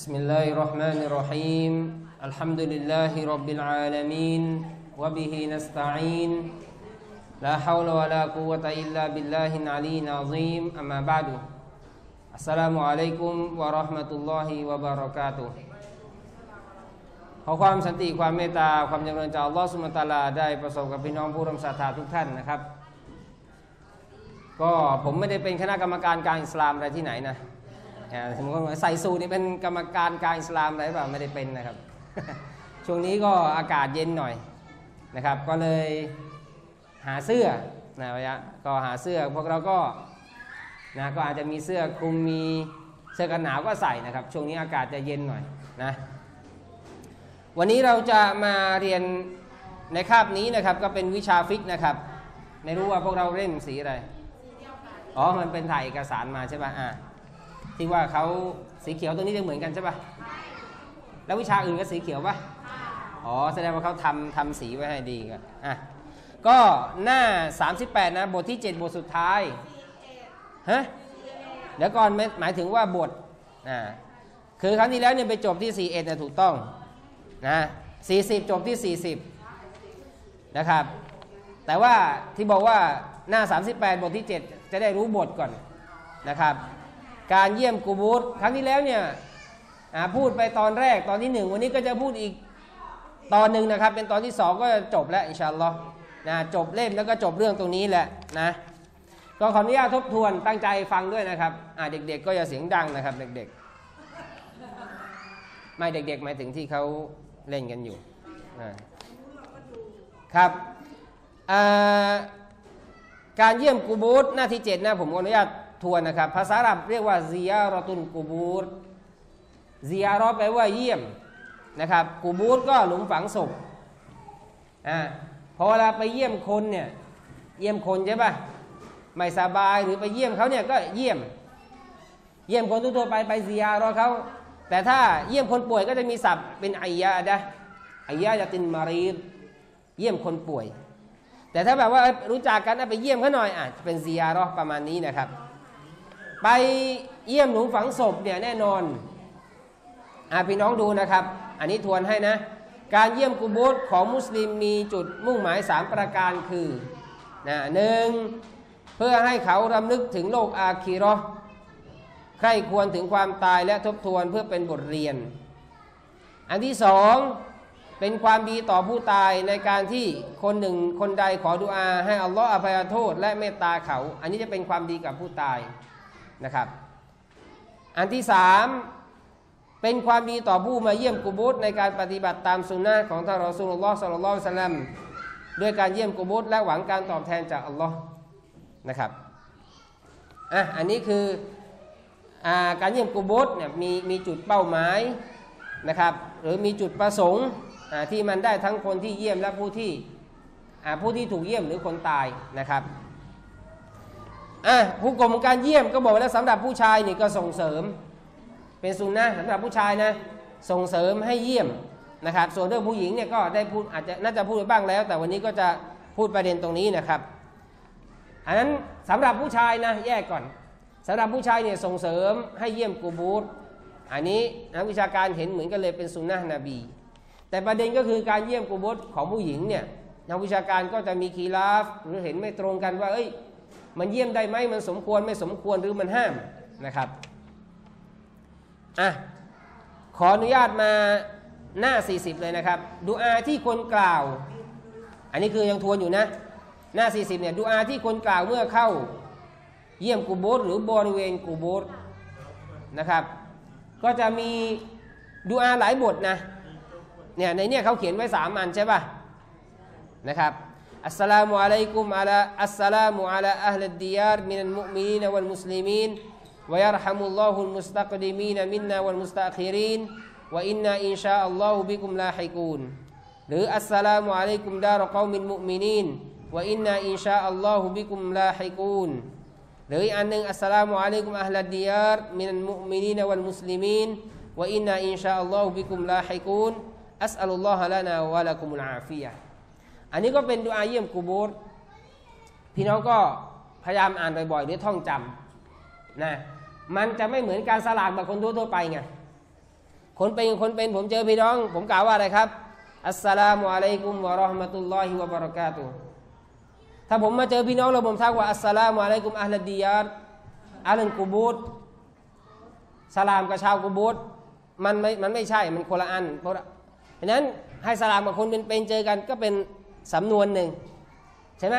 Bismillahirrahmanirrahim. Alhamdulillahi rabbil alamin. Wabihi nasta'in. La hawla wa la quwwata illa billahin aliyin azim. Amma ba'du. Assalamualaikum warahmatullahi wabarakatuh. ขอความสันติความเมตตาความเจริญจากอัลลอฮฺซุบฮานะฮูวะตะอาลาได้ประสบกับพี่น้องผู้ร่วมศรัทธาทุกท่านนะครับก็ผมไม่ได้เป็นคณะกรรมการการอิสลามอะไรที่ไหนนะผมก็ใส่สูทนี่เป็นกรรมการการอิสลามอะไรหรือเปล่าไม่ได้เป็นนะครับ ช่วงนี้ก็อากาศเย็นหน่อยนะครับก็เลยหาเสื้อนะวะยะก็หาเสื้อพวกเราก็นะก็อาจจะมีเสื้อคลุมมีเสื้อกันหนาวก็ใส่นะครับช่วงนี้อากาศจะเย็นหน่อยนะวันนี้เราจะมาเรียนในคาบนี้นะครับก็เป็นวิชาฟิกนะครับไม่รู้ว่าพวกเราเล่นสีอะไรอ๋อมันเป็นถ่ายเอกสารมาใช่ป่ะที่ว่าเขาสีเขียวตัวนี้จะเหมือนกันใช่ป่ะแล้ววิชาอื่นก็สีเขียวป่ะอ๋อแสดงว่าเขาทำสีไว้ให้ดีกันก็หน้า38นะบทที่7บทสุดท้ายฮะเดี๋ยวก่อนหมายถึงว่าบทคือครั้งที่แล้วเนี่ยไปจบที่41นะถูกต้องนะ40จบที่40นะครับแต่ว่าที่บอกว่าหน้า38บทที่7จะได้รู้บทก่อนนะครับการเยี่ยมกูบูรครั้งที่แล้วเนี่ยพูดไปตอนแรกตอนที่1วันนี้ก็จะพูดอีกตอนหนึ่งนะครับเป็นตอนที่2ก็จบแล้วอินชาอัลลอฮ์นะจบเล่มแล้วก็จบเรื่องตรงนี้แหละนะก็ขออนุญาตทบทวนตั้งใจฟังด้วยนะครับเด็กๆก็อย่าเสียงดังนะครับเด็กๆไม่เด็กๆหมายถึงที่เขาเล่นกันอยู่ครับการเยี่ยมกูบูรหน้าที่7นะผมขออนุญาตทวนนะครับภาษาอาหรับเรียกว่าซียารอตุนกูบูรซียารอแปลว่าเยี่ยมนะครับกูบูรก็หลุมฝังศพพอเวลาไปเยี่ยมคนเนี่ยเยี่ยมคนใช่ป่ะไม่สบายหรือไปเยี่ยมเขาเนี่ยก็เยี่ยมคนทั่วๆไปซียารอเขาแต่ถ้าเยี่ยมคนป่วยก็จะมีศัพท์เป็นอียาดะอียาดะตินมารีดเยี่ยมคนป่วยแต่ถ้าแบบว่ารู้จักกันไปเยี่ยมเขาหน่อยเป็นซียารอประมาณนี้นะครับไปเยี่ยมหลุมฝังศพเนี่ยแน่นอนพี่น้องดูนะครับอันนี้ทวนให้นะการเยี่ยมกุโบร์ของมุสลิมมีจุดมุ่งหมาย3ประการคือหนึ่งเพื่อให้เขารำลึกถึงโลกอาคีเราะห์ใคร่ควรถึงความตายและทบทวนเพื่อเป็นบทเรียนอันที่2เป็นความดีต่อผู้ตายในการที่คนหนึ่งคนใดขอดุอาให้อัลลอฮฺอภัยโทษและเมตตาเขาอันนี้จะเป็นความดีกับผู้ตายนะครับอันที่3เป็นความดีต่อผู้มาเยี่ยมกุโบร์ในการปฏิบัติตามสุนนะของท่านรอซูลุลลอฮ์ศ็อลลัลลอฮุอะลัยฮิวะซัลลัมด้วยการเยี่ยมกุโบร์และหวังการตอบแทนจากอัลลอฮ์นะครับอันนี้คือการเยี่ยมกุโบร์เนี่ยมีจุดเป้าหมายนะครับหรือมีจุดประสงค์ที่มันได้ทั้งคนที่เยี่ยมและผู้ที่ถูกเยี่ยมหรือคนตายนะครับผู้กรมของการเยี่ยมก็บอกแล้วสำหรับผู้ชายนี่ก็ส่งเสริมเป็นสุนนะสำหรับผู้ชายนะส่งเสริมให้เยี่ยมนะครับส่วนเรื่องผู้หญิงเนี่ยก็ได้พูดอาจจะน่าจะพูดไปบ้างแล้วแต่วันนี้ก็จะพูดประเด็นตรงนี้นะครับอันนั้นสำหรับผู้ชายนะแยกก่อนสำหรับผู้ชายเนี่ยส่งเสริมให้เยี่ยมกูบูรอันนี้นักวิชาการเห็นเหมือนกันเลยเป็นสุนนะนบีแต่ประเด็นก็คือการเยี่ยมกูบูรของผู้หญิงเนี่ยนักวิชาการก็จะมีคีลาฟหรือเห็นไม่ตรงกันว่ามันเยี่ยมได้ไหมมันสมควรไม่สมควรหรือมันห้ามนะครับขออนุญาตมาหน้า40เลยนะครับดุอาที่คนกล่าวอันนี้คือยังทวนอยู่นะหน้า40เนี่ยดุอาที่คนกล่าวเมื่อเข้าเยี่ยมกุโบร์หรือบริเวณกุโบร์นะครับก็จะมีดุอาหลายบทนะเนี่ยในเนี่ยเขาเขียนไว้3อันใช่ป่ะนะครับอัสสลามุอะลัยกุมอะลาอัสสลามุอะลาอัลลัดดิยาร์มินัลมุอ์มินีนวัลมุสลิมีนวะยัรฮัมุลลอฮุลมุสตักดิมีนมินนาวัลมุสตะคิรินวะอินนาอินชาอัลลอฮุบิกุมลาฮิกูนหรืออัสสลามุอะลัยกุมดารกอมิลมุอ์มินีนวะอินนาอินชาอัลลอฮุบิกุมลาฮิกูนหรืออันนึงอัสสลามุอะลัยกุมอะห์ลัดดิยาร์มินัลมุอ์มินีนวัลมุสลิมีนวะอินนาอินชาอัลลอฮุบิกุมลาฮิกูนอัสอัลุลลอฮะลานาวะละกุมุลอาฟิยะฮ์อันนี้ก็เป็นดุอาเยี่ยมกุโบร์พี่น้องก็พยายามอ่านบ่อยๆหรือท่องจำนะมันจะไม่เหมือนการสลากแบบคนทั่วๆไปไง คนเป็นคนเป็นผมเจอพี่น้องผมกล่าวว่าอะไรครับอัสสลามุอะลัยกุมวะเราะห์มะตุลลอฮิวะบะเราะกาตุฮ์ถ้าผมมาเจอพี่น้องแล้วผมทักว่าอัสสลามุอะลัยกุมอะห์ลัดดิยาร์อะลันกุบูรสลามกับชาวกุบูรมันไม่ใช่มันคนละอันเพราะฉะนั้นให้สลามกับคนเป็นเจอกันก็เป็นสำนวนหนึ่งใช่ไหม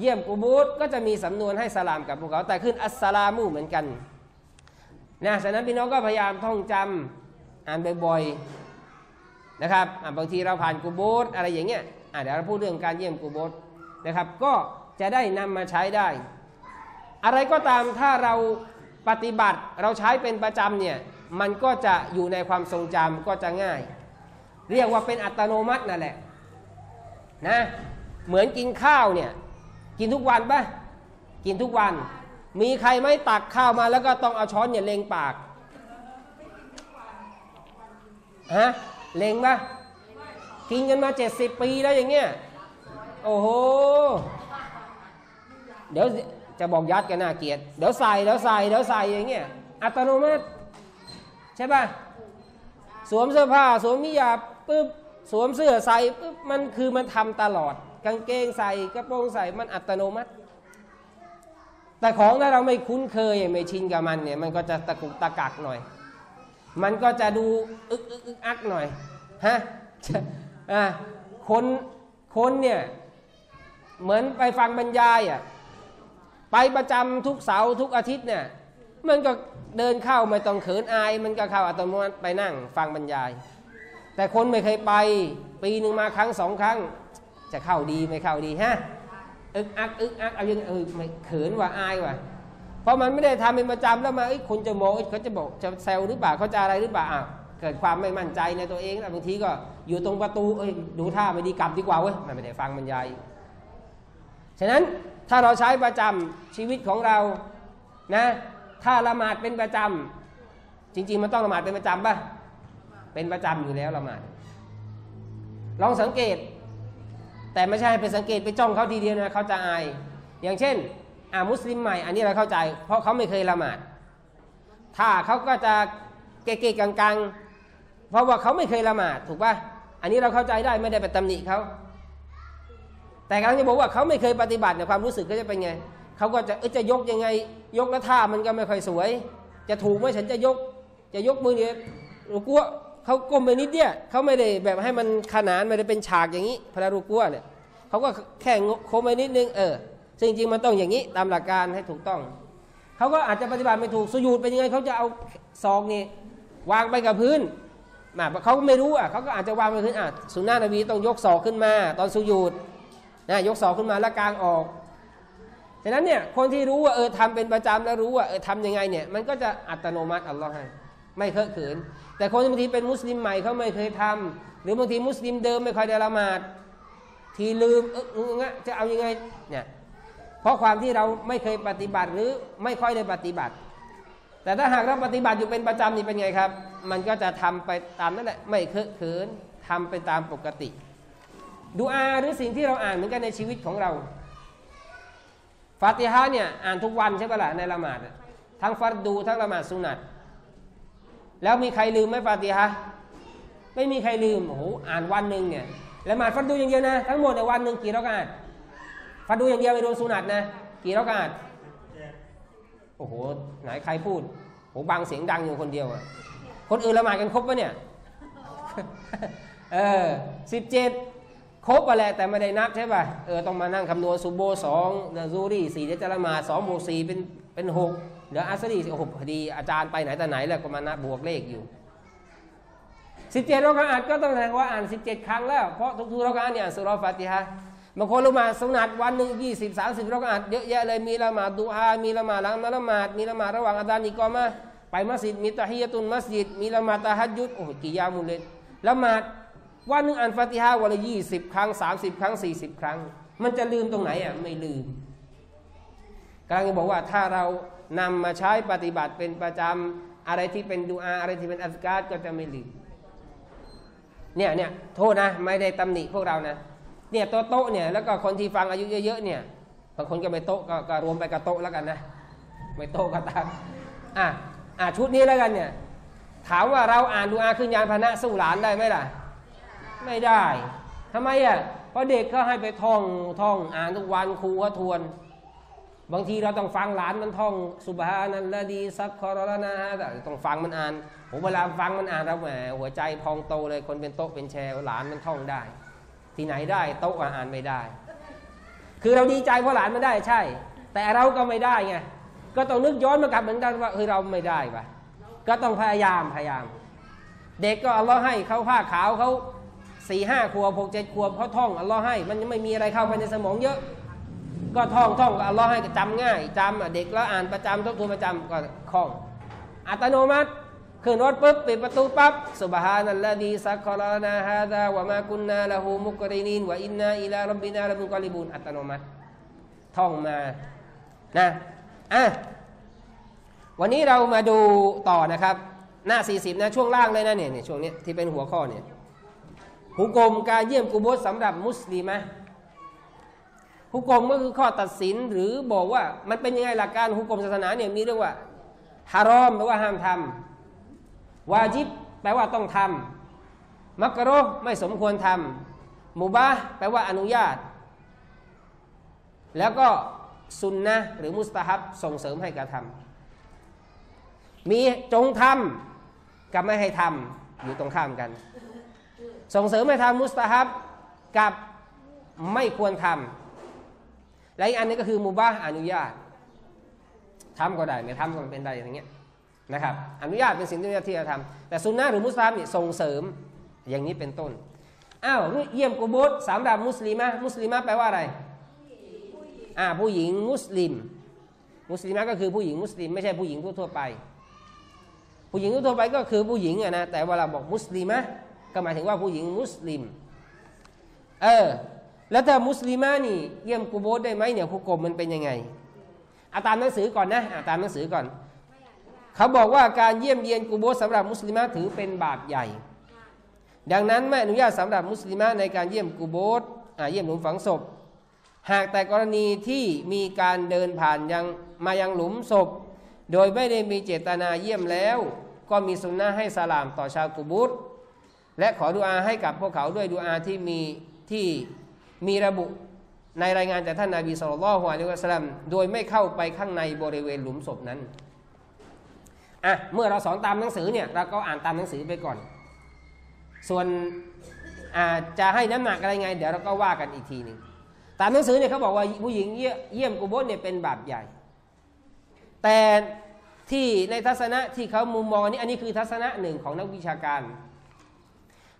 เยี่ยมกุบูรก็จะมีสำนวนให้สลามกับพวกเขาแต่ขึ้นอัสสลามุเหมือนกันนะฉะนั้นพี่น้องก็พยายามท่องจำอ่านบ่อยๆนะครับบางทีเราผ่านกุบูรอะไรอย่างเงี้ยเดี๋ยวเราพูดเรื่องการเยี่ยมกุบูรนะครับก็จะได้นำมาใช้ได้อะไรก็ตามถ้าเราปฏิบัติเราใช้เป็นประจำเนี่ยมันก็จะอยู่ในความทรงจำก็จะง่ายเรียกว่าเป็นอัตโนมัตินั่นแหละนะเหมือนกินข้าวเนี่ยกินทุกวันป่ะกินทุกวันมีใครไม่ตักข้าวมาแล้วก็ต้องเอาช้อนเนี่ยเล็งปากฮะเล็งป่ะกินกันมา70 ปีแล้วอย่างเงี้ยโอ้โหเดี๋ยวจะบอกยัดกันน่าเกลียดเดี๋ยวใส่เดี๋ยวใส่เดี๋ยวใส่อย่างเงี้ยอัตโนมัติใช่ป่ะสวมเสื้อผ้าสวมมิยาปึ๊บสวมเสื้อใส่ปึ๊บมันคือมันทำตลอดกางเกงใส่กระโปรงใส่มันอัตโนมัติแต่ของถ้าเราไม่คุ้นเคยไม่ชินกับมันเนี่ยมันก็จะตะกุกตะกักหน่อยมันก็จะดูอึกอักหน่อยฮะคนเนี่ยเหมือนไปฟังบรรยายไปประจำทุกเสาร์ทุกอาทิตย์เนี่ยมันก็เดินเข้าไม่ต้องเขินอายมันก็เข้าอัตโนมัติไปนั่งฟังบรรยายแต่คนไม่เคยไปปีหนึ่งมาครั้งสองครั้งจะเข้าดีไม่เข้าดีฮะอึกอักเอาอย่างไม่เขินว่าอายว่าเพราะมันไม่ได้ทำเป็นประจำแล้วมาคนจะมองเขาจะบอกจะแซวหรือเปล่าเขาจะอะไรหรือเปล่าเกิดความไม่มั่นใจในตัวเองบางทีก็อยู่ตรงประตูดูท่าไม่ดีกลับดีกว่าเว้ยไม่ได้ฟังบรรยายฉะนั้นถ้าเราใช้ประจำชีวิตของเรานะถ้าละหมาดเป็นประจำจริงๆมันต้องละหมาดเป็นประจำป่ะเป็นประจำอยู่แล้วละหมาดลองสังเกตแต่ไม่ใช่ไปสังเกตไปจ้องเขาทีเดียวนะเขาจะอายอย่างเช่นมุสลิมใหม่อันนี้เราเข้าใจเพราะเขาไม่เคยละหมาดถ้าเขาก็จะเก๊ะๆกังๆเพราะว่าเขาไม่เคยละหมาดถูกป่ะอันนี้เราเข้าใจได้ไม่ได้ไปตำหนิเขาแต่กำลังจะบอกว่าเขาไม่เคยปฏิบัติในความรู้สึกเขาจะเป็นไงเขาก็จะจะยกยังไงยกแล้วท่ามันก็ไม่ค่อยสวยจะถูกไหมฉันจะยกมือเนี่ยรูกัวเขาก้มไปนิดเดียวเขาไม่ได้แบบให้มันขนานไม่ได้เป็นฉากอย่างนี้พระรูกัวเนี่ยเขาก็แค่โค้งไปนิดนึงซึ่งจริงมันต้องอย่างนี้ตามหลักการให้ถูกต้องเขาก็อาจจะปฏิบัติไม่ถูกสุญูดเป็นยังไงเขาจะเอาซองนี่วางไปกับพื้นเขาไม่รู้เขาก็อาจจะวางไปพื้นสุนนะนบีต้องยกศอกขึ้นมาตอนสุญูดนะยกศอกขึ้นมาแล้วกางออกฉะนั้นเนี่ยคนที่รู้ว่าทำเป็นประจำแล้วรู้ว่าทำยังไงเนี่ยมันก็จะอัตโนมัติอัลลอฮ์ให้ไม่เคอะเขินแต่คนบางทีเป็นมุสลิมใหม่เขาไม่เคยทำหรือบางทีมุสลิมเดิมไม่ค่อยได้ละหมาดทีลืมจะเอายังไงเนี่ยเพราะความที่เราไม่เคยปฏิบัติหรือไม่ค่อยได้ปฏิบัติแต่ถ้าหากเราปฏิบัติอยู่เป็นประจำนี่เป็นไงครับมันก็จะทำไปตามนั่นแหละไม่เคอะเขินทำไปตามปกติดุอาหรือสิ่งที่เราอ่านเหมือนกันในชีวิตของเราฟาติฮะเนี่ยอ่านทุกวันใช่ปะล่ะในละหมาดทั้งฟัรดูทั้งละหมาดสุนัตแล้วมีใครลืมไหมฟาติฮะไม่มีใครลืมโอ้โหอ่านวันหนึ่งเนี่ยละหมาดฟัรดูอย่างเดียวนะทั้งหมดในวันหนึ่งกี่เรากาดฟัรดูอย่างเดียวไม่รวมสุนัตนะกี่เรากาดโอ้โหไหนใครพูดโอ้บางเสียงดังอยู่คนเดียวอะคนอื่นละหมาดกันครบปะเนี่ย 17ครบอะไรแต่ไม่ได้นับใช่ป่ะต้องมานั่งคำนวณซุบโบ2นะซูรี่4เดี๋ยวจะละหมาด2บวก4เป็น6เดี๋ยวอัสรี6พอดีอาจารย์ไปไหนแต่ไหนแล้วก็มานับบวกเลขอยู่17เราก็อ่านก็ต้องแสดงว่าอ่าน17ครั้งแล้วเพราะทุกๆเราก็อ่านเนี่ยสุเราะห์ฟาติฮะห์บางคนละหมาดสุนัตวันนึง20 30เราก็อ่านเยอะแยะเลยมีละหมาดดุอามีละหมาดหลังละหมาดมีละหมาดระหว่างอาซานอิกอมะฮ์ไปมัสยิดมีตะฮิยะตุลมัสยิดมีละหมาดตะฮัจญุดโอ้กิยามุลเลลละหมาดวันหนึ่งอ่านฟาติฮะวันละ20 ครั้ง30 ครั้ง40 ครั้งมันจะลืมตรงไหนไม่ลืมกำลังจะบอกว่าถ้าเรานำมาใช้ปฏิบัติเป็นประจำอะไรที่เป็นดุอาอะไรที่เป็นอัซการ์ก็จะไม่ลืมเนี่ยโทษนะไม่ได้ตำหนิพวกเรานะเนี่ยโต๊ะเนี่ยแล้วก็คนที่ฟังอายุเยอะๆเนี่ยบางคนก็ไม่โต๊ะก็รวมไปกับโต๊ะแล้วกันนะไม่โต๊ะก็ตามชุดนี้แล้วกันเนี่ย ถามว่าเราอ่านดูอาขึ้นยานพาหนะสู้หลานได้ไหมล่ะไม่ได้ทำไมอ่ะเพราะเด็กเขาให้ไปท่องอ่านทุกวันครูก็ทวนบางทีเราต้องฟังหลานมันท่องสุบฮานัลลอฮีซักคอรละนะฮะแต่ต้องฟังมันอ่านผมเวลาฟังมันอ่านเราแหมหัวใจพองโตเลยคนเป็นโต๊ะเป็นแชร์หลานมันท่องได้ที่ไหนได้โต๊ะอ่านไม่ได้คือเราดีใจเพราะหลานมันได้ใช่แต่เราก็ไม่ได้ไงก็ต้องนึกย้อนมากลับเหมือนกันว่าเออเราไม่ได้ปะก็ต้องพยายามเด็กก็อัลเลาะห์ให้เขาผ้าขาวเขา4-5 ขวบ 6-7 ขวบเขาท่องอัลเลาะห์ให้มันยังไม่มีอะไรเข้าไปในสมองเยอะก็ท่องอัลเลาะห์ให้จำง่ายจำเด็กแล้วอ่านประจำทบทวนประจำก็คล่องอัตโนมัติขึ้นรถปุ๊บปิดประตูปั๊บซุบฮานัลลอฮีซักคอรนะฮาซาวะมากุนนาละฮูมุกรินีนวะอินนาอิลาร็อบบินาละมุนกอลิบูนอัตโนมัติท่องมานะวันนี้เรามาดูต่อนะครับหน้า40นะช่วงล่างเลยนะเนี่ยช่วงนี้ที่เป็นหัวข้อเนี่ยหุกมการเยี่ยมกุโบร์สำหรับมุสลิมะหุกมก็คือข้อตัดสินหรือบอกว่ามันเป็นยังไงหลักการหุกมศาสนาเนี่ยมีเรื่องว่าฮารอมแปลว่าห้ามทำวาญิบแปลว่าต้องทำมักรุฮ์ไม่สมควรทำมุบาฮ์แปลว่าอนุญาตแล้วก็ซุนนะห์หรือมุสตะฮับส่งเสริมให้กระทำมีจงทำกับไม่ให้ทำอยู่ตรงข้ามกันส่งเสริมให้ทำมุสตะฮับกับไม่ควรทำและอีกอันนี้ก็คือมุบาฮ์อนุญาตทำก็ได้ไม่ทำก็ไม่เป็นไรอย่างเงี้ยนะครับอนุญาตเป็นสิ่งที่เราที่จะทำแต่ซุนนะห์หรือมุสตะฮับนี่ส่งเสริมอย่างนี้เป็นต้นอ้าวเยี่ยมกุโบร์สำหรับมุสลิมะแปลว่าอะไรผู้หญิงมุสลิมะก็คือผู้หญิงมุสลิมไม่ใช่ผู้หญิงทั่วไปผู้หญิงทั่วไปก็คือผู้หญิงนะแต่เวลาบอกมุสลิมะก็หมายถึงว่าผู้หญิงมุสลิมแล้วถ้ามุสลิมะนี่เยี่ยมกุโบร์ได้ไหมเนี่ยผู้กลมมันเป็นยังไงตามหนังสือก่อนนะตามหนังสือก่อนเขาบอกว่าการเยี่ยมเยียนกุโบร์สำหรับมุสลิมะถือเป็นบาปใหญ่ดังนั้นไม่อนุญาตสำหรับมุสลิมะในการเยี่ยมกุโบร์เยี่ยมหลุมฝังศพหากแต่กรณีที่มีการเดินผ่านยังมายังหลุมศพโดยไม่ได้มีเจตนาเยี่ยมแล้วก็มีสุนนะห์ให้สลามต่อชาวกุบูรและขอดุอาให้กับพวกเขาด้วยดุอาที่มีระบุในรายงานจากท่านนบีศ็อลลัลลอฮุอะลัยฮิวะซัลลัมโดยไม่เข้าไปข้างในบริเวณหลุมศพนั้นเมื่อเราสอนตามหนังสือเนี่ยเราก็อ่านตามหนังสือไปก่อนส่วนจะให้น้ำหนักอะไรไงเดี๋ยวเราก็ว่ากันอีกทีนึงตามหนังสือเนี่ยเขาบอกว่าผู้หญิงเยี่ยมกุโบร์เนี่ยเป็นบาปใหญ่แต่ที่ในทัศนะที่เขามุมมองนี้อันนี้คือทัศนะหนึ่งของนักวิชาการ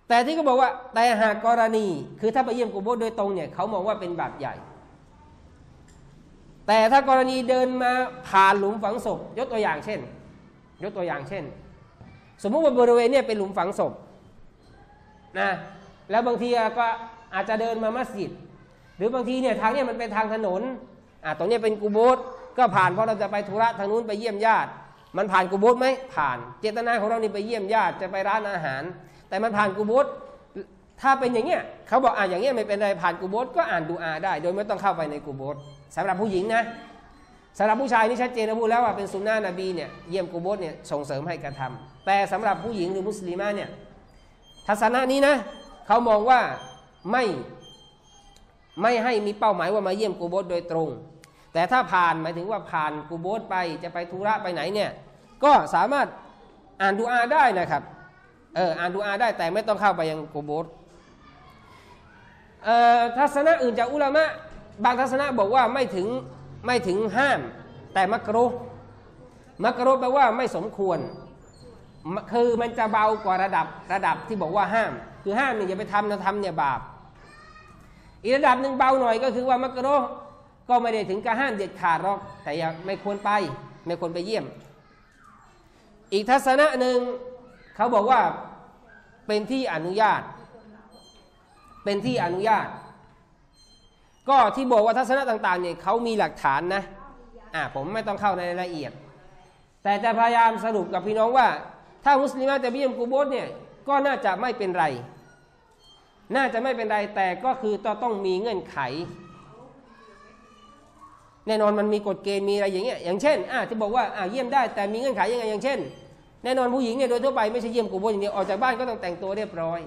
แต่ที่เขาบอกว่าแต่หากกรณีคือถ้าไปเยี่ยมกุโบร์โดยตรงเนี่ยเขามองว่าเป็นบาปใหญ่แต่ถ้ากรณีเดินมาผ่านหลุมฝังศพยกตัวอย่างเช่นสมมุติว่าบริเวณเนี่ยเป็นหลุมฝังศพนะแล้วบางทีก็อาจจะเดินมามัสยิดหรือบางทีเนี่ยทางเนี่ยมันเป็นทางถนนตรงนี้เป็นกุโบร์ก็ผ่านเพราะเราจะไปธุระทางนู้นไปเยี่ยมญาติมันผ่านกุโบร์ไหมผ่านเจตนาของเรานี่ไปเยี่ยมญาติจะไปร้านอาหารแต่มันผ่านกุโบร์ถ้าเป็นอย่างเงี้ยเขาบอกอย่างเงี้ยไม่เป็นไรผ่านกุโบร์ก็อ่านดุอาได้โดยไม่ต้องเข้าไปในกุโบร์สำหรับผู้หญิงนะสำหรับผู้ชายนี่ชัดเจนนะพูดแล้วว่าเป็นซุนนะห์นบีเนี่ยเยี่ยมกุโบร์เนี่ยส่งเสริมให้กระทำแต่สำหรับผู้หญิงหรือมุสลิมะเนี่ยทัศนะนี้นะเขามองว่าไม่ให้มีเป้าหมายว่ามาเยี่ยมกุโบร์โดยตรงแต่ถ้าผ่านหมายถึงว่าผ่านกุโบร์ไปจะไปธุระไปไหนเนี่ยก็สามารถอ่านดุอาได้นะครับอ่านดุอาได้แต่ไม่ต้องเข้าไปยังกุโบร์ทัศนะอื่นจากอุลามะบางทัศนะบอกว่าไม่ถึงห้ามแต่มักรุแปลว่าไม่สมควรคือมันจะเบากว่าระดับที่บอกว่าห้ามคือห้ามเนี่ยอย่าไปทำนะทำเนี่ยบาปอีกระดับหนึ่งเบาหน่อยก็คือว่ามักรุฮ์ก็ไม่ได้ถึงกับห้ามเด็ดขาดหรอกแต่ยังไม่ควรไปเยี่ยมอีกทัศนะหนึ่งเขาบอกว่าเป็นที่อนุญาตก็ที่บอกว่าทัศนะต่างๆเนี่ยเขามีหลักฐานนะผมไม่ต้องเข้าในรายละเอียดแต่จะพยายามสรุปกับพี่น้องว่าถ้ามุสลิมะจะไปเยี่ยมกุโบร์เนี่ยก็น่าจะไม่เป็นไรแต่ก็คือต้องมีเงื่อนไขแน่นอนมันมีกฎเกณฑ์มีอะไรอย่างเงี้ยอย่างเช่นที่บอกว่าเยี่ยมได้แต่มีเงื่อนไขยังไงอย่างเช่น แน่นอนผู้หญิงเนี่ยโดยทั่วไปไม่ใช่เยี่ยมกูโบอย่างเดียวออกจากบ้านก็ต้องแต่งตัวเรียบร้อย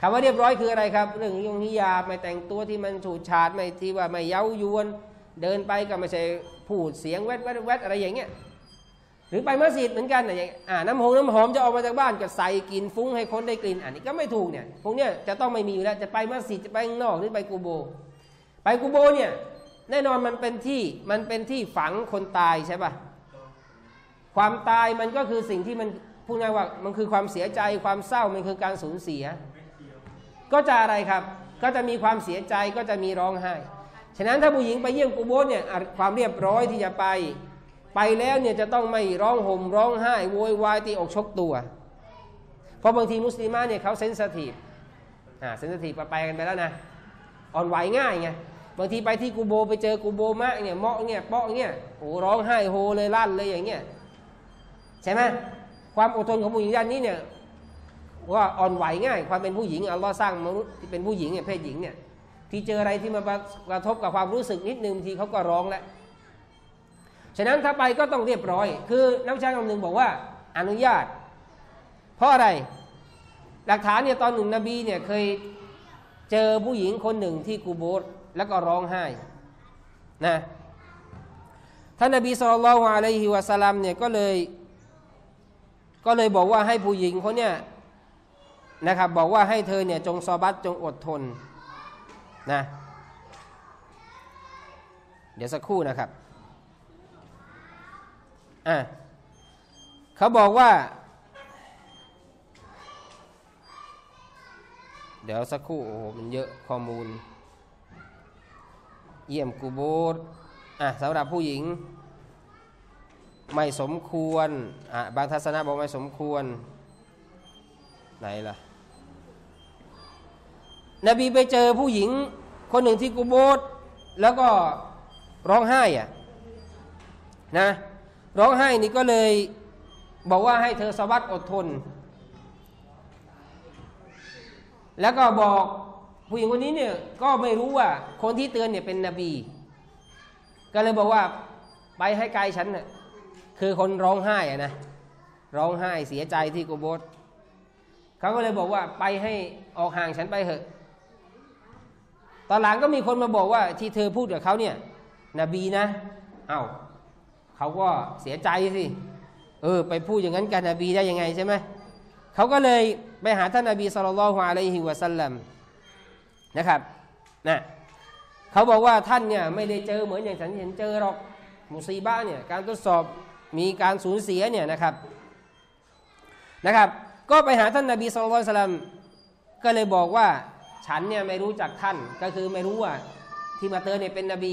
คำว่าเรียบร้อยคืออะไรครับเรื่องยงนิยามไม่แต่งตัวที่มันฉูดฉาดไม่ที่ว่าไม่เย้ายวนเดินไปก็ไม่ใช่พูดเสียงแวดแวดแวดอะไรอย่างเงี้ยหรือไปมัสยิดเหมือนกันอย่างน้ำหอมจะออกมาจากบ้านก็ใส่กลิ่นฟุ้งให้คนได้กลิ่นอันนี้ก็ไม่ถูกเนี่ยพวกเนี้ยจะต้องไม่มีอยู่แล้วจะไปมัสยิดจะไปข้างนอกหรือไปกูโบเนี่ยแน่นอนมันเป็นที่ฝังคนตายใช่ป่ะความตายมันก็คือสิ่งที่มันพูดง่ายว่ามันคือความเสียใจความเศร้ามันคือการสูญเสียก็จะอะไรครับก็จะมีความเสียใจก็จะมีร้องไห้ฉะนั้นถ้าผู้หญิงไปเยี่ยมกูโบสเนี่ยความเรียบร้อยที่จะไปแล้วเนี่ยจะต้องไม่ร้องห่มร้องไห้โวยวายตีอกชกตัวเพราะบางทีมุสลิมะเนี่ยเขาเซนซิทีฟไปกันไปแล้วนะอ่อนไหวง่ายไงบางทีไปที่กูโบไปเจอกูโบมะเนี่ยเมาะเนี่ยเปาะเนี่ยโอ้ร้องไห้โฮเลยลั่นเลยอย่างเงี้ยใช่ไหมความอดทนของผู้หญิงด้านนี้เนี่ยว่าอ่อนไหวง่ายความเป็นผู้หญิงอัลลอฮ์สร้างมนุษย์เป็นผู้หญิงเนี่ยเพศหญิงเนี่ยที่เจออะไรที่มากระทบกับความรู้สึกนิดนึงทีเขาก็ร้องแล้วฉะนั้นถ้าไปก็ต้องเรียบร้อยคือนักวิชาการหนึ่งบอกว่าอนุญาตเพราะอะไรหลักฐานเนี่ยตอนหนึ่งนบีเนี่ยเคยเจอผู้หญิงคนหนึ่งที่กูโบสแล้วก็ร้องไห้นะท่านนบีศ็อลลัลลอฮุอะลัยฮิวะซัลลัมเนี่ยก็เลยบอกว่าให้ผู้หญิงคนเนี่ยนะครับบอกว่าให้เธอเนี่ยจงซอบัตจงอดทนนะเดี๋ยวสักครู่นะครับเขาบอกว่าเดี๋ยวสักครู่โอ้โหมันเยอะข้อมูลเยี่ยมกูโบสสำหรับผู้หญิงไม่สมควรบางทัศนะบอกไม่สมควรไหนล่ะนบีไปเจอผู้หญิงคนหนึ่งที่กูโบสแล้วก็ร้องไห้นะร้องไห้นี่ก็เลยบอกว่าให้เธอสวัสดิ์อดทนแล้วก็บอกผู้หญิงคนนี้เนี่ยก็ไม่รู้ว่าคนที่เตือนเนี่ยเป็นนบีก็เลยบอกว่าไปให้ไกลฉันน่ะคือคนร้องไห้นะร้องไห้เสียใจที่กูโบสเขาก็เลยบอกว่าไปให้ออกห่างฉันไปเถอะตอนหลังก็มีคนมาบอกว่าที่เธอพูดกับเขาเนี่ยนบีนะเอาเขาก็เสียใจสิไปพูดอย่างนั้นกับนบีได้ยังไงใช่ไหมเขาก็เลยไปหาท่านนบีศ็อลลัลลอฮุอะลัยฮิวะซัลลัมนะครับนะเขาบอกว่าท่านเนี่ยไม่ได้เจอเหมือนอย่างฉันเห็นเจอหรอกมุซีบะห์เนี่ยการทดสอบมีการสูญเสียเนี่ยนะครับก็ไปหาท่านนบีศ็อลลัลลอฮุอะลัยฮิวะซัลลัมก็เลยบอกว่าฉันเนี่ยไม่รู้จักท่านก็คือไม่รู้ว่าที่มาเตือนเนี่ยเป็นนบี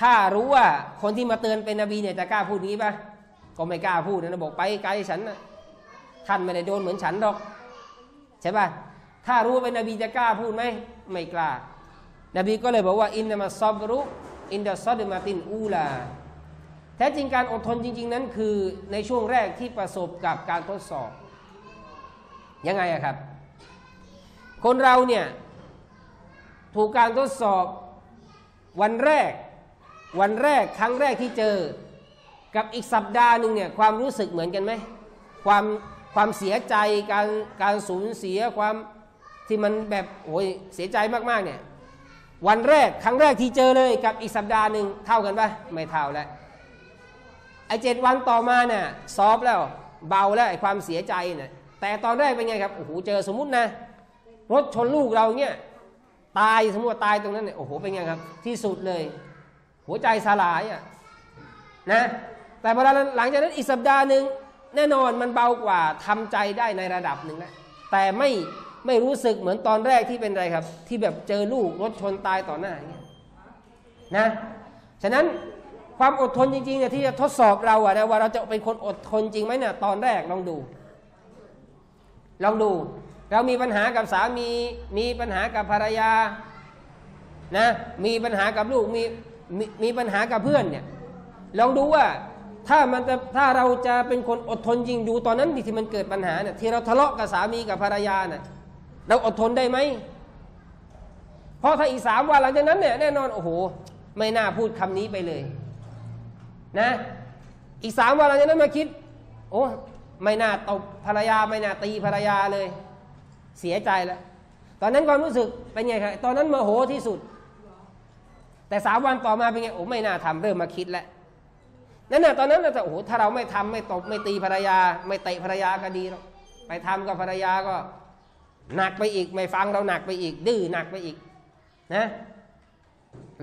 ถ้ารู้ว่าคนที่มาเตือนเป็นนบีเนี่ยจะกล้าพูดนี้ป่ะก็ไม่กล้าพูดนะบอกไปไกลฉันนะท่านไม่ได้โดนเหมือนฉันหรอกใช่ป่ะถ้ารู้ว่าเป็นนบีจะกล้าพูดไหมไม่กล้านบีก็เลยบอกว่าอินนามัสซับรุอินดัสซอดิมาตินอูลาแท้จริงการอดทนจริงๆนั้นคือในช่วงแรกที่ประสบกับการทดสอบยังไงครับคนเราเนี่ยถูกการทดสอบวันแรกครั้งแรกที่เจอกับอีกสัปดาห์หนึ่งเนี่ยความรู้สึกเหมือนกันไหมความเสียใจการสูญเสียความที่มันแบบโอ้ยเสียใจมากๆเนี่ยวันแรกครั้งแรกที่เจอเลยกับอีกสัปดาห์หนึ่งเท่ากันปะไม่เท่าแล้วไอ้7 วันต่อมาเนี่ยซอฟแล้วเบาแล้วไอ้ความเสียใจเนี่ยแต่ตอนแรกเป็นไงครับโอ้โหเจอสมมุตินะรถชนลูกเราเนี่ยตายสมมุติตายตรงนั้นเนี่ยโอ้โหเป็นไงครับที่สุดเลยหัวใจสลายนะแต่เวลาหลังจากนั้นอีกสัปดาห์หนึ่งแน่นอนมันเบากว่าทำใจได้ในระดับหนึ่งนะแต่ไม่รู้สึกเหมือนตอนแรกที่เป็นไรครับที่แบบเจอลูกรถชนตายต่อหน้าอย่างเงี้ยนะฉะนั้นความอดทนจริงๆเนี่ยที่จะทดสอบเรานะว่าเราจะเป็นคนอดทนจริงไหมเนี่ยตอนแรกลองดูเรามีปัญหากับสามีมีปัญหากับภรรยานะมีปัญหากับลูกมีปัญหากับเพื่อนเนี่ยลองดูว่าถ้าเราจะเป็นคนอดทนจริงดูตอนนั้นที่มันเกิดปัญหาเนี่ยที่เราทะเลาะกับสามีกับภรรยาเนี่ยเราอดทนได้ไหมเพราะถ้าอีก3 วันหลังจากนั้นเนี่ยแน่นอนโอ้โหไม่น่าพูดคำนี้ไปเลยนะอีก3 วันหลังจากนั้นมาคิดโอ้ ไม่น่าตบภรรยาไม่น่าตีภรรยาเลยเสียใจแล้วตอนนั้นความรู้สึกเป็นไงครับตอนนั้นโมโหที่สุดแต่สามวันต่อมาเป็นไงโอ้ไม่น่าทำเริ่มมาคิดแล้วนั่นน่ะตอนนั้นเราจะโอ้ถ้าเราไม่ทำไม่ตบไม่ตีภรรยาไม่เตะภรรยาก็ดีหรอกไปทำกับภรรยาก็หนักไปอีกไม่ฟังเราหนักไปอีกดื้อหนักไปอีกนะ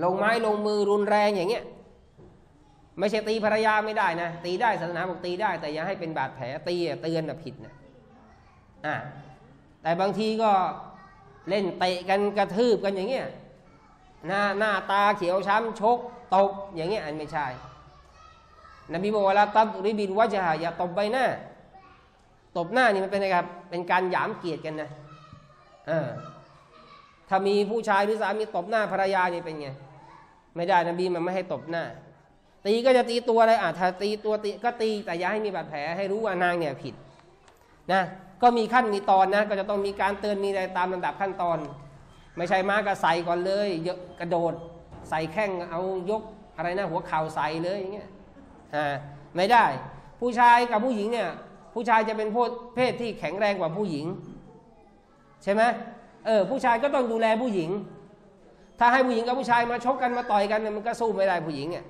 ลงไม้ลงมือรุนแรงอย่างเงี้ยไม่ใช่ตีภรรยาไม่ได้นะตีได้ศาสนาบอกตีได้แต่อย่าให้เป็นบาดแผลตีเตือนนะผิดนะแต่บางทีก็เล่นเตะกันกระทืบกันอย่างเงี้ยหน้าตาเขียวช้ำชกตบอย่างเงี้ยอันไม่ใช่นบีบอกว่าละตับริบินวะจฮะอย่าตบใบหน้าตบหน้านี่มันเป็นอะไรครับเป็นการหยามเกียรติกันนะถ้ามีผู้ชายหรือสามีตบหน้าภรรยานี่เป็นไงไม่ได้นบีมันไม่ให้ตบหน้าตีก็จะตีตัวอะไรถ้าตีตัวตีก็ตีแต่อย่าให้มีบาดแผลให้รู้ว่านางเนี่ยผิดนะก็มีขั้นมีตอนนะก็จะต้องมีการเตือนมีอะไรตามลำดับขั้นตอนไม่ใช่มากระใส่ก่อนเลยเยอะกระโดดใส่แข้งเอายกอะไรนะหัวเข่าใส่เลยอย่างเงี้ยไม่ได้ผู้ชายกับผู้หญิงเนี่ยผู้ชายจะเป็นเพศที่แข็งแรงกว่าผู้หญิงใช่ไหมผู้ชายก็ต้องดูแลผู้หญิงถ้าให้ผู้หญิงกับผู้ชายมาชกกันมาต่อยกันมันก็สู้ไม่ได้ผู้หญิงเนี่ย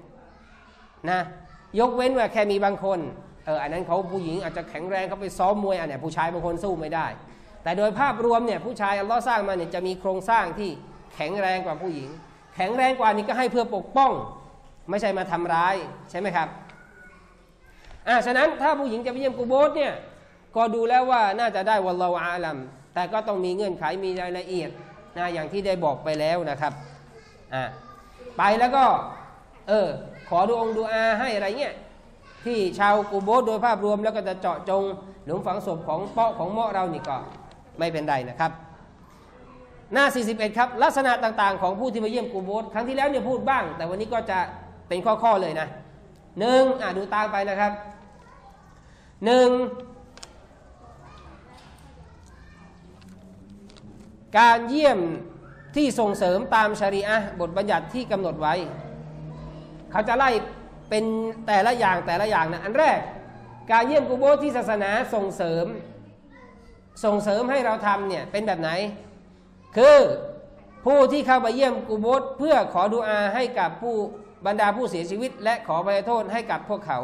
นะยกเว้นว่าแค่มีบางคนอันนั้นเขาผู้หญิงอาจจะแข็งแรงเขาไปซ้อมมวยอันนี้ผู้ชายบางคนสู้ไม่ได้แต่โดยภาพรวมเนี่ยผู้ชายอัลลอฮ์สร้างมาเนี่ยจะมีโครงสร้างที่แข็งแรงกว่าผู้หญิงแข็งแรงกว่านี้ก็ให้เพื่อปกป้องไม่ใช่มาทำร้ายใช่ไหมครับฉะนั้นถ้าผู้หญิงจะไปเยี่ยมกูโบสเนี่ยก็ดูแล้วว่าน่าจะได้วัลลอฮุอาลัมแต่ก็ต้องมีเงื่อนไขมีรายละเอียดนะอย่างที่ได้บอกไปแล้วนะครับไปแล้วก็ขอดูอาให้อะไรเงี้ยที่ชาวกูโบสโดยภาพรวมแล้วก็จะเจาะจงหลุมฝังศพของเปาะของเมาะเรานี่ก็ไม่เป็นไรนะครับหน้า41ครับลักษณะต่างๆของผู้ที่มาเยี่ยมกูโบสครั้งที่แล้วเนี่ยพูดบ้างแต่วันนี้ก็จะเป็นข้อๆเลยนะหนึ่งดูตามไปนะครับหนึ่งการเยี่ยมที่ส่งเสริมตามชะรีอะห์บทบัญญัติที่กำหนดไว้เขาจะไล่เป็นแต่ละอย่างนะอันแรกการเยี่ยมกุโบร์ที่ศาสนาส่งเสริมให้เราทำเนี่ยเป็นแบบไหนคือผู้ที่เข้าไปเยี่ยมกุโบร์เพื่อขอดุอาให้กับผู้บรรดาผู้เสียชีวิตและขออภัยโทษให้กับพวกเขา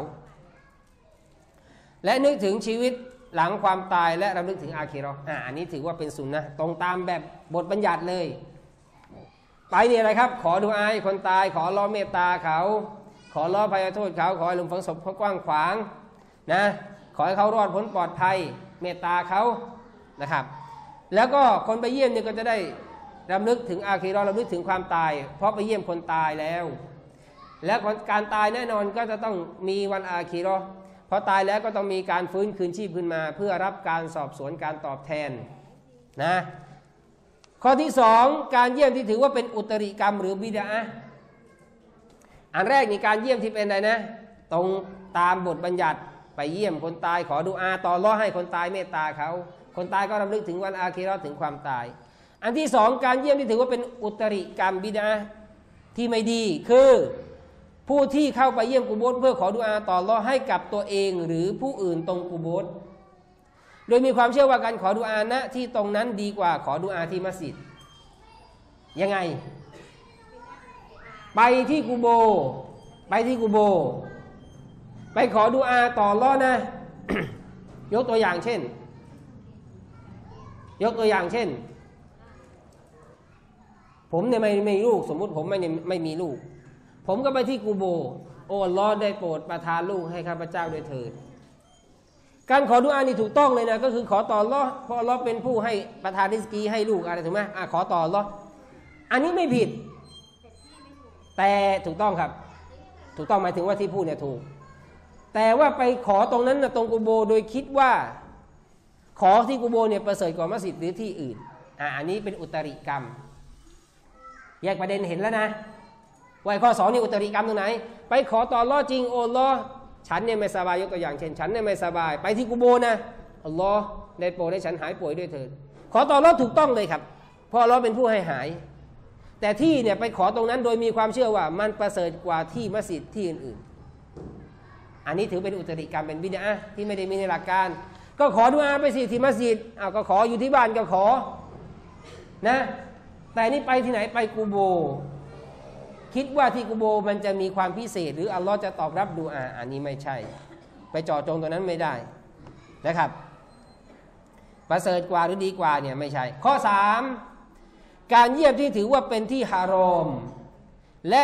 และนึกถึงชีวิตหลังความตายและรำลึกถึงอาคิเราะห์อันนี้ถือว่าเป็นสุนนะห์ตรงตามแบบบทบัญญัติเลยไปเนี่ยอะไรครับขอดุอาให้คนตายขออัลเลาะห์เมตตาเขาขออัลเลาะห์อภัยโทษเขาขอให้หลุมฝังศพเขากว้างขวางนะขอให้เขารอดพ้นปลอดภัยเมตตาเขานะครับแล้วก็คนไปเยี่ยมเนี่ยก็จะได้รำลึกถึงอาคิเราะห์รำลึกถึงความตายเพราะไปเยี่ยมคนตายแล้วและการตายแน่นอนก็จะต้องมีวันอาคิเราะห์พอตายแล้วก็ต้องมีการฟื้นคืนชีพขึ้นมาเพื่อรับการสอบสวนการตอบแทนนะข้อที่สองการเยี่ยมที่ถือว่าเป็นอุตริกรรมหรือบิดาอะห์อันแรกนี่การเยี่ยมที่เป็นอะไรนะตรงตามบทบัญญัติไปเยี่ยมคนตายขอดุอาอ์ต่ออัลเลาะห์ให้คนตายเมตตาเขาคนตายก็รำลึกถึงวันอาคิเราะห์ถึงความตายอันที่สองการเยี่ยมที่ถือว่าเป็นอุตริกรรมบิดาอะห์ที่ไม่ดีคือผู้ที่เข้าไปเยี่ยมกุโบสเพื่อขอดุอาอ์ต่ออัลเลาะห์ให้กับตัวเองหรือผู้อื่นตรงกุโบสโดยมีความเชื่อว่าการขอดุอาอ์ณที่ตรงนั้นดีกว่าขอดุอาอ์ที่มัสยิดยังไงไปที่กุโบสไปขอดุอาอ์ต่ออัลเลาะห์นะ ยกตัวอย่างเช่นผมเนี่ยไม่มีลูกสมมุติผมไม่มีลูกผมก็ไปที่กูโบโอ้อัลเลาะห์ได้โปรดประทานลูกให้ข้าพเจ้าด้วยเถิดการขอดุอาอ์นี่ถูกต้องเลยนะก็คือขอต่ออัลเลาะห์เพราะอัลเลาะห์เป็นผู้ให้ประทานริสกีให้ลูกอะไรถูกไหมขอต่ออัลเลาะห์อันนี้ไม่ผิดแต่ถูกต้องครับถูกต้องหมายถึงว่าที่พูดเนี่ยถูกแต่ว่าไปขอตรงนั้นนะตรงกูโบโดยคิดว่าขอที่กูโบเนี่ยประเสริฐกว่ามัสยิดหรือที่อื่นอันนี้เป็นอุตริกรรมแยกประเด็นเห็นแล้วนะไว้ข้อสองนี่อุตริกรรมตรงไหนไปขอต่ออัลเลาะห์จริงโอ้อัลเลาะห์ฉันเนี่ยไม่สบายยกตัวอย่างเช่นฉันเนี่ยไม่สบายไปที่กุโบนะอัลเลาะห์ได้โปรดให้ฉันหายป่วยด้วยเถิดขอต่ออัลเลาะห์ถูกต้องเลยครับเพราะอัลเลาะห์เป็นผู้ให้หายแต่ที่เนี่ยไปขอตรงนั้นโดยมีความเชื่อว่ามันประเสริฐกว่าที่มัสยิดที่อื่น อันนี้ถือเป็นอุตริกรรมเป็นบิดอะห์ที่ไม่ได้มีในหลักการก็ขอดุอาไปสิที่มัสยิดเอาก็ขออยู่ที่บ้านก็ขอนะแต่นี่ไปที่ไหนไปกูโบคิดว่าที่กูโบมันจะมีความพิเศษหรืออัลลอฮ์จะตอบรับดุอาอันนี้ไม่ใช่ไปเจาะจงตรงนั้นไม่ได้นะครับประเสริฐกว่าหรือดีกว่าเนี่ยไม่ใช่ข้อ3การเยี่ยมที่ถือว่าเป็นที่ฮารอมและ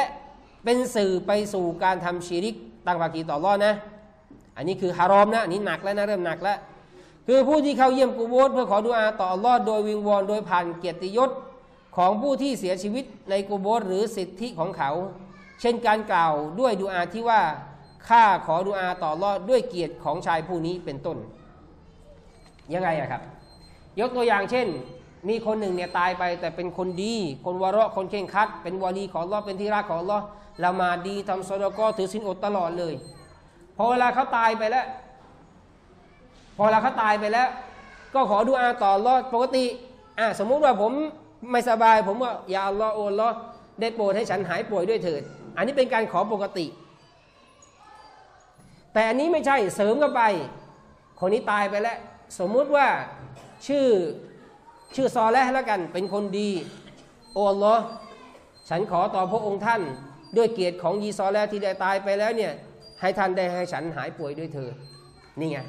เป็นสื่อไปสู่การทำชิริกตั้งภาคีต่ออัลลอฮ์นะอันนี้คือฮารอมนะอันนี้หนักแล้วนะเริ่มหนักแล้วคือผู้ที่เข้าเยี่ยมกูโบเพื่อขอดุอาต่ออัลลอฮ์โดยวิงวอนโดยผ่านเกียรติยศของผู้ที่เสียชีวิตในกูโบหรือสิทธิของเขาเช่นการกล่าวด้วยดุอาที่ว่าข้าขอดุอาต่ออัลลอฮ์ด้วยเกียรติของชายผู้นี้เป็นต้นยังไงอะครับยกตัวอย่างเช่นมีคนหนึ่งเนี่ยตายไปแต่เป็นคนดีคนวะเราะห์คนเคร่งครัดเป็นวะลีของอัลลอฮ์เป็นที่รักของอัลลอฮ์ละหมาดดีทำซอดาเกาะห์ถือศีลอดตลอดเลยพอเวลาเขาตายไปแล้วก็ขอดุอาต่ออัลลอฮ์ปกติสมมุติว่าผมไม่สบายผมว่าอย่าอัลลอฮ์โอนอัลลอฮ์ได้โปรดให้ฉันหายป่วยด้วยเถิดอันนี้เป็นการขอปกติแต่อันนี้ไม่ใช่เสริมเข้าไปคนนี้ตายไปแล้วสมมุติว่าชื่อซอเลห์แล้วกันเป็นคนดีโอ้อัลลอฮ์ฉันขอต่อพระองค์ท่านด้วยเกียรติของยีซอเลห์ที่ได้ตายไปแล้วเนี่ยให้ท่านได้ให้ฉันหายป่วยด้วยเธอนี่ไง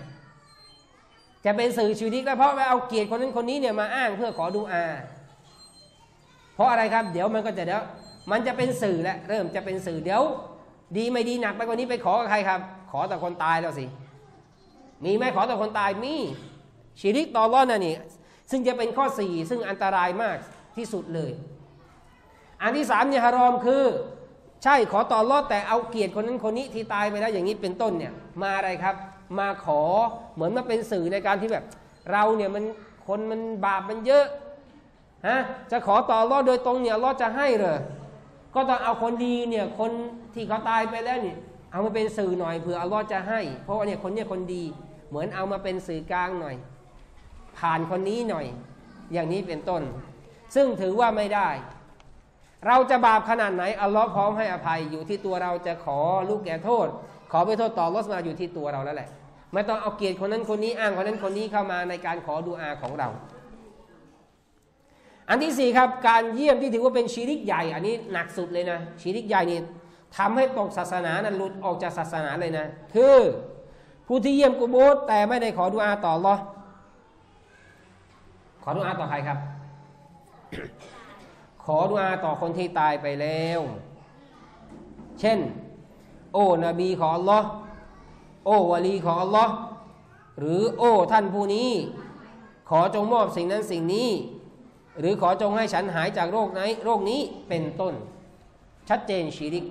จะเป็นสื่อชีริกแล้วเพราะว่าเอาเกียรติคนนั้นคนนี้เนี่ยมาอ้างเพื่อขอดุอาเพราะอะไรครับเดี๋ยวมันก็จะเป็นสื่อแล้วเริ่มจะเป็นสื่อเดี๋ยวดีไม่ดีหนักไปกว่านี้ไปขอกับใครครับขอต่อคนตายแล้วสิมีไหมขอต่อคนตายมีชิริกต่ออัลเลาะห์นั่นนี่ซึ่งจะเป็นข้อ4ซึ่งอันตรายมากที่สุดเลยอันที่3เนี่ยฮารอมคือใช่ขอต่ออัลเลาะห์แต่เอาเกียรติคนนั้นคนนี้ที่ตายไปแล้วอย่างนี้เป็นต้นเนี่ยมาอะไรครับมาขอเหมือนมาเป็นสื่อในการที่แบบเราเนี่ยมันคนมันบาปมันเยอะฮะจะขอต่ออัลเลาะห์โดยตรงเนี่ยอัลเลาะห์จะให้เหรอก็ต้องเอาคนดีเนี่ยคนที่เขาตายไปแล้วนี่เอามาเป็นสื่อหน่อยเผื่ออัลเลาะห์จะให้เพราะว่าเนี่ยคนดีเหมือนเอามาเป็นสื่อกลางหน่อยผ่านคนนี้หน่อยอย่างนี้เป็นต้นซึ่งถือว่าไม่ได้เราจะบาปขนาดไหนอัลลอฮ์พร้อมให้อภัยอยู่ที่ตัวเราจะขอลูกแก่โทษขอไปโทษต่ออัลลอฮ์มาอยู่ที่ตัวเราแล้วแหละไม่ต้องเอาเกียรติคนนั้นคนนี้อ้างคนนั้นคนนี้เข้ามาในการขอดุอาของเราอันที่4ครับการเยี่ยมที่ถือว่าเป็นชิริกใหญ่อันนี้หนักสุดเลยนะชิริกใหญ่นี่ทำให้ตกศาสนานั้นหลุดออกจากศาสนาเลยนะคือผู้ที่เยี่ยมกุโบร์แต่ไม่ได้ขอดุอาต่ออัลลอฮ์ขอดุอาต่อใครครับ ขอดุอาต่อคนที่ตายไปแล้วเช่นโอ้นบีของอัลลอฮ์โอ้วะลีของอัลลอฮ์หรือโอ้ท่านผู้นี้ขอจงมอบสิ่งนั้นสิ่งนี้หรือขอจงให้ฉันหายจากโรคนี้เป็นต้นชัดเจนชิริก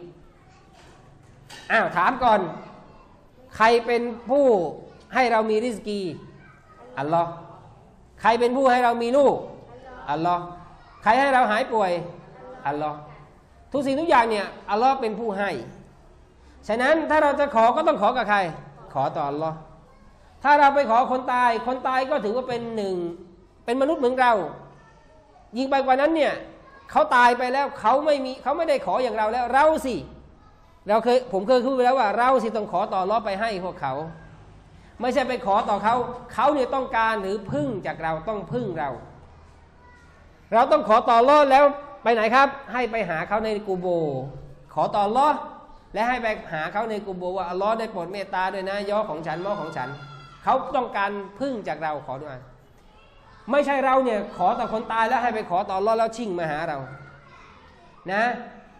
ถามก่อนใครเป็นผู้ให้เรามีริสกีอัลลอฮ์ใครเป็นผู้ให้เรามีลูกอัลลอฮ์ใครให้เราหายป่วยอัลลอฮ์ทุกสิ่งทุกอย่างเนี่ยอัลลอฮ์เป็นผู้ให้ฉะนั้นถ้าเราจะขอก็ต้องขอกับใครขอต่ออัลลอฮ์ถ้าเราไปขอคนตายก็ถือว่าเป็นหนึ่งเป็นมนุษย์เหมือนเรายิ่งไปกว่านั้นเนี่ยเขาตายไปแล้วเขาไม่ได้ขออย่างเราแล้วเราสิผมเคยพูดไปแล้วว่าเราสิต้องขอต่ออัลลอฮ์ไปให้พวกเขาไม่ใช่ไปขอต่อเขาเนี่ยต้องการหรือพึ่งจากเราต้องพึ่งเราต้องขอต่ออัลลอฮ์แล้วไปไหนครับให้ไปหาเขาในกูโบขอต่ออัลลอฮ์และให้ไปหาเขาในกูโบว่าอัลลอฮ์ได้โปรดเมตตาด้วยนะย่อของฉันของฉันเขาต้องการพึ่งจากเราขอด้วยไม่ใช่เราเนี่ยขอต่อคนตายแล้วให้ไปขอต่ออัลลอฮ์แล้วชิ่งมาหาเรานะ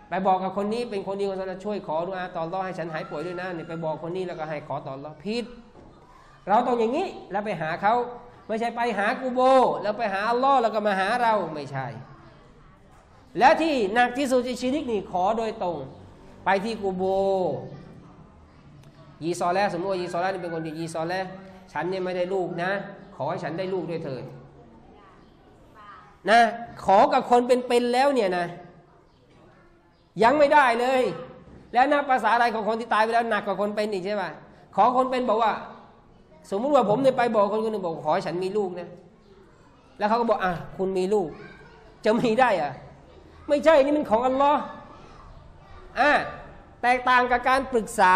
ไปบอกกับคนนี้เป็นคนดีคนนั้นช่วยขอดุอาต่ออัลลอฮ์ให้ฉันหายป่วยด้วยนะนี่ไปบอกคนนี้แล้วก็ให้ขอต่ออัลลอฮ์ผิดเราต้องอย่างนี้แล้วไปหาเขาไม่ใช่ไปหากูโบแล้วไปหาอัลลอฮ์แล้วก็มาหาเราไม่ใช่และที่หนักที่สุดในชีริกนี่ขอโดยตรงไปที่กูโบยีซอเลห์สมมุติยีซอเลห์นี่เป็นคนดียีซอเลห์ฉันเนี่ยไม่ได้ลูกนะขอให้ฉันได้ลูกด้วยเถิดนะขอกับคนเป็นแล้วเนี่ยนะยังไม่ได้เลยแล้วนับภาษาอะไรของคนที่ตายไปแล้วหนักกว่าคนเป็นอีกใช่ไหมขอคนเป็นบอกว่าสมมุติว่าผมเนี่ยไปบอกคนหนึ่งบอกขอให้ฉันมีลูกนะแล้วเขาก็บอกคุณมีลูกจะมีได้อ่ะไม่ใช่นี่มันของอัลลอฮ์แตกต่างกับการปรึกษา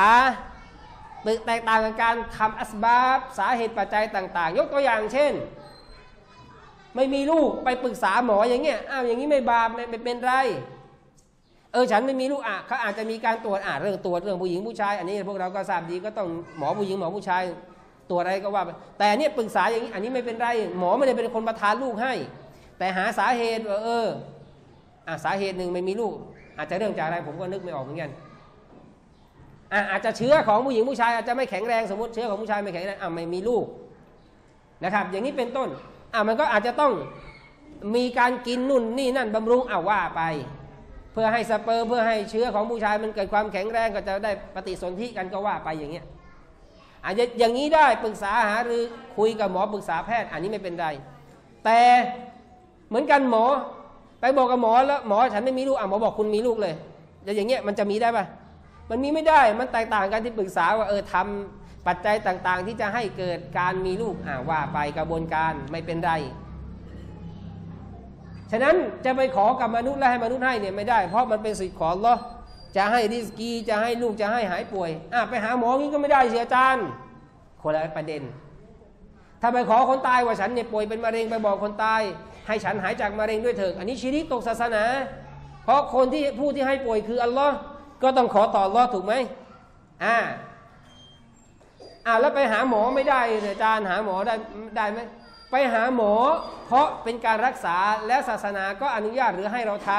ตึกแตกต่างกันการทำอัสบับสาเหตุปัจจัยต่างๆยกตัวอย่างเช่นไม่มีลูกไปปรึกษาหมออย่างเงี้ยอ้าวอย่างนี้ไม่บาปไม่เป็นไรฉันไม่มีลูกอ่ะเขาอาจจะมีการตรวจเรื่องตรวจเรื่องผู้หญิงผู้ชายอันนี้พวกเราก็ทราบดีก็ต้องหมอผู้หญิงหมอผู้ชายตรวจอะไรก็ว่าแต่เนี่ยปรึกษาอย่างนี้อันนี้ไม่เป็นไรหมอไม่ได้เป็นคนประทานลูกให้แต่หาสาเหตุสาเหตุหนึ่งไม่มีลูกอาจจะเรื่องจากอะไรผมก็นึกไม่ออกเหมือนกันอาจจะเชื้อของผู้หญิงผู้ชายอาจจะไม่แข็งแรงสมมติเชื้อของผู้ชายไม่แข็งแรงไม่มีลูกนะครับอย่างนี้เป็นต้นมันก็อาจจะต้องมีการกินนุ่นนี่นั่นบำรุงว่าไปเพื่อให้สเปิร์มเพื่อให้เชื้อของผู้ชายมันเกิดความแข็งแรงก็จะได้ปฏิสนธิกันก็ว่าไปอย่างเงี้ยอาจจะอย่างนี้ได้ปรึกษาหารือคุยกับหมอปรึกษาแพทย์อันนี้ไม่เป็นไรแต่เหมือนกันหมอไปบอกกับหมอแล้วหมอฉันไม่มีลูกหมอบอกคุณมีลูกเลยแล้วอย่างเงี้ยมันจะมีได้ปะมันมีไม่ได้มันแตกต่างกันที่ปรึกษาว่าทำปัจจัยต่างๆที่จะให้เกิดการมีลูกว่าไปกระบวนการไม่เป็นไรฉะนั้นจะไปขอกับมนุษย์และให้มนุษย์ให้เนี่ยไม่ได้เพราะมันเป็นสิทธิ์ของอัลเลาะห์จะให้ริสกีจะให้ลูกจะให้หายป่วยไปหาหมองี้ก็ไม่ได้เสียอาจารย์คนละประเด็นถ้าไปขอคนตายว่าฉันเนี่ยป่วยเป็นมะเร็งไปบอกคนตายให้ฉันหายจากมะเร็งด้วยเถิดอันนี้ชิริกตกศาสนาเพราะคนที่ผู้ที่ให้ป่วยคืออัลเลาะห์ก็ต้องขอต่ออัลเลาะห์ถูกไหมแล้วไปหาหมอไม่ได้อาจารย์หาหมอได้ไหมไปหาหมอเพราะเป็นการรักษาและศาสนาก็อนุญาตหรือให้เราท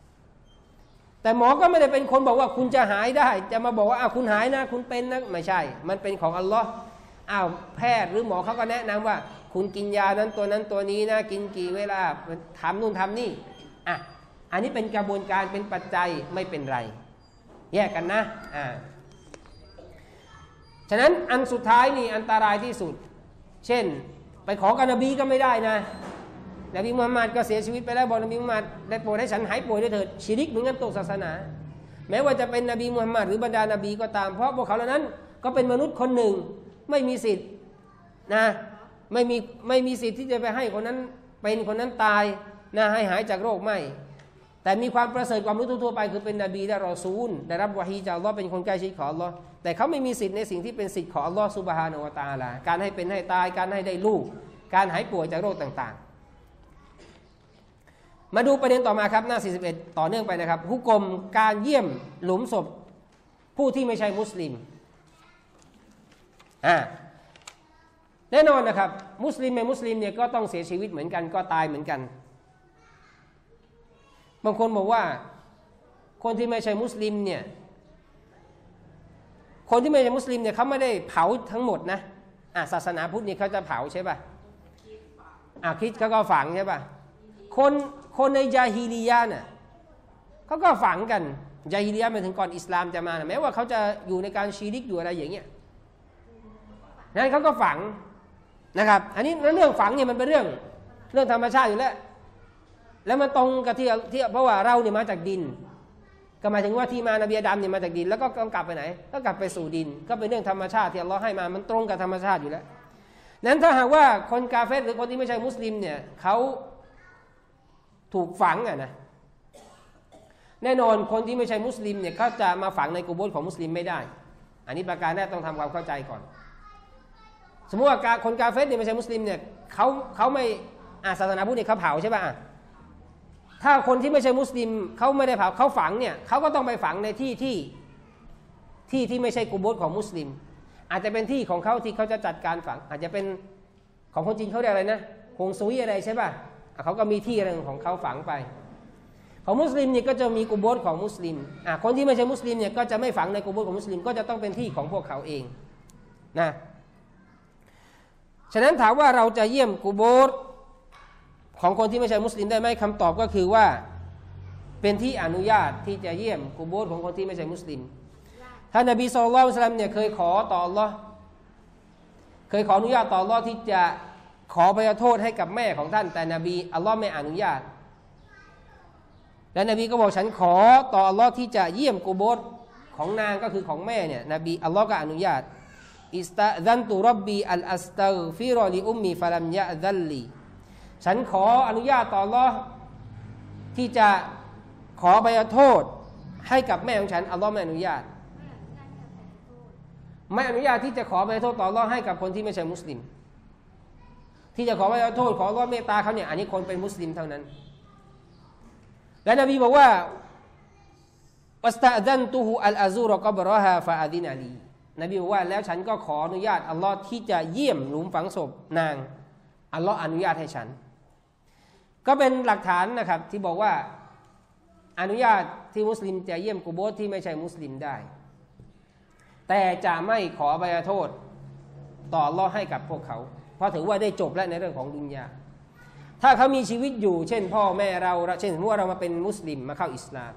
ำแต่หมอก็ไม่ได้เป็นคนบอกว่าคุณจะหายได้จะมาบอกว่าคุณหายนะคุณเป็นนะไม่ใช่มันเป็นของอัลลอฮ์แพทย์หรือหมอเขาก็แนะนำว่าคุณกินยานั้นตัวนั้นตัวนี้นะกินกี่เวลาทำนู่นทำนี่อันนี้เป็นกระบวนการเป็นปัจจัยไม่เป็นไรแยกกันนะฉะนั้นอันสุดท้ายนี่อันตรายที่สุดเช่นไปขอกับนบีก็ไม่ได้นะนบีมุฮัมมัดก็เสียชีวิตไปแล้วบอกนบีมุฮัมมัดได้โปรดให้ฉันหายป่วยด้วยเถิดชิริกเหมือนกันตกศาสนาแม้ว่าจะเป็นนบีมุฮัมมัดหรือบรรดานบีก็ตามเพราะพวกเขาเหล่านั้นก็เป็นมนุษย์คนหนึ่งไม่มีสิทธิ์นะไม่มีสิทธิ์ที่จะไปให้คนนั้นเป็นคนนั้นตายนะให้หายจากโรคไม่แต่มีความประเสริฐกว่ามนุษย์ทั่วไปคือเป็นนบีและรอซูลได้รับวะฮีจากอัลเลาะห์เป็นคนใกล้ชิดของอัลเลาะห์แต่เขาไม่มีสิทธิ์ในสิ่งที่เป็นสิทธิ์ของอัลเลาะห์ซุบฮานะฮูวะตะอาลาการให้เป็นให้ตายการให้ได้ลูกการหายป่วยจากโรคต่างๆมาดูประเด็นต่อมาครับหน้า41ต่อเนื่องไปนะครับฮุกมการเยี่ยมหลุมศพผู้ที่ไม่ใช่มุสลิมแน่นอนนะครับมุสลิมไม่มุสลิมเนี่ยก็ต้องเสียชีวิตเหมือนกันก็ตายเหมือนกันบางคนบอกว่าคนที่ไม่ใช่มุสลิมเนี่ยคนที่ไม่ใช่มุสลิมเนี่ยเขาไม่ได้เผาทั้งหมดนะศาสนาพุทธนี่เขาจะเผาใช่ป่ะคริสต์เขาก็ฝังใช่ป่ะคนในญาฮิลียะห์เนี่ยเขาก็ฝังกันญาฮิลียะห์มาถึงก่อนอิสลามจะมาแม้ว่าเขาจะอยู่ในการชีริกอยู่อะไรอย่างเงี้ยนั้นเขาก็ฝังนะครับอันนี้เรื่องฝังเนี่ยมันเป็นเรื่องธรรมชาติอยู่แล้วแล้วมันตรงกับที่เพราะว่าเราเนี่ยมาจากดินก็หมายถึงว่าที่มานบีอาดัมเนี่ยมาจากดินแล้วก็กลับไปไหนก็กลับไปสู่ดินก็เป็นเรื่องธรรมชาติที่อัลเลาะห์ให้มามันตรงกับธรรมชาติอยู่แล้วนั้นถ้าหากว่าคนกาเฟรหรือคนที่ไม่ใช่มุสลิมเนี่ยเขาถูกฝังนะแน่นอนคนที่ไม่ใช่มุสลิมเนี่ยเขาจะมาฝังในกุโบรของมุสลิมไม่ได้อันนี้ประการแรกต้องทำความเข้าใจก่อนสมมุติว่าคนกาเฟรเนี่ยไม่ใช่มุสลิมเนี่ยเขาไม่ศาสนาพุทธเนี่ยเขาเผาใช่ป่ะถ้าคนที่ไม่ใช่มุสลิมเขาไม่ได้เผาเขาฝังเนี่ยเขาก็ต้องไปฝังในที่ไม่ใช่กุโบรของมุสลิมอาจจะเป็นที่ของเขาที่เขาจะจัดการฝังอาจจะเป็นของคนจีนเขาเรียกอะไรนะฮงซุยอะไรใช่ป่ะเขาก็มีที่อะไรของเขาฝังไปของมุสลิมเนี่ยก็จะมีกุโบรของมุสลิมคนที่ไม่ใช่มุสลิมเนี่ยก็จะไม่ฝังในกุโบรของมุสลิมก็จะต้องเป็นที่ของพวกเขาเองนะฉะนั้นถามว่าเราจะเยี่ยมกุโบรของคนที่ไม่ใช่มุสลิมได้ไหมคำตอบก็คือว่าเป็นที่อนุญาตที่จะเยี่ยมกุโบรของคนที่ไม่ใช่มุสลิมท่านนบีศ็อลลัลลอฮุอะลัยฮิวะซัลลัมเนี่ยเคยขอต่ออัลเลาะห์เคยขออนุญาตต่ออัลเลาะห์ที่จะขออภัยโทษให้กับแม่ของท่านแต่นบีอัลเลาะห์ไม่อนุญาตและนบีก็บอกฉันขอต่ออัลเลาะห์ที่จะเยี่ยมกุโบรของนางก็คือของแม่เนี่ยนบีอัลเลาะห์ก็อนุญาตอิสตะซันตุร็อบบีอัลอัสตัฆฟิรอลิอุมมีฟะลัมยะซัลลีฉันขออนุญาตต่ออัลเลาะห์ที่จะขออภัยโทษให้กับแม่ของฉันอัลเลาะห์ไม่อนุญาต ไม่อนุญาตที่จะขออภัยโทษต่ออัลเลาะห์ให้กับคนที่ไม่ใช่มุสลิมที่จะขออภัยโทษขออัลเลาะห์เมตตาเขาเนี่ยอันนี้คนเป็นมุสลิมเท่านั้นและนบีบอกว่าวัสตะอัซันตุฮุอัลอาซูรอกะบะรอฮาฟาอะซินลีนบีบอกว่าแล้วฉันก็ขออนุญาตอัลเลาะห์ที่จะเยี่ยมหลุมฝังศพนางอัลเลาะห์อนุญาตให้ฉันก็เป็นหลักฐานนะครับที่บอกว่าอนุญาตที่มุสลิมจะเยี่ยมกุโบร์ที่ไม่ใช่มุสลิมได้แต่จะไม่ขออภัยโทษต่ออัลเลาะห์ให้กับพวกเขาเพราะถือว่าได้จบแล้วในเรื่องของดุนยาถ้าเขามีชีวิตอยู่เช่นพ่อแม่เราเช่นสมมุติว่าเรามาเป็นมุสลิมมาเข้าอิสลาม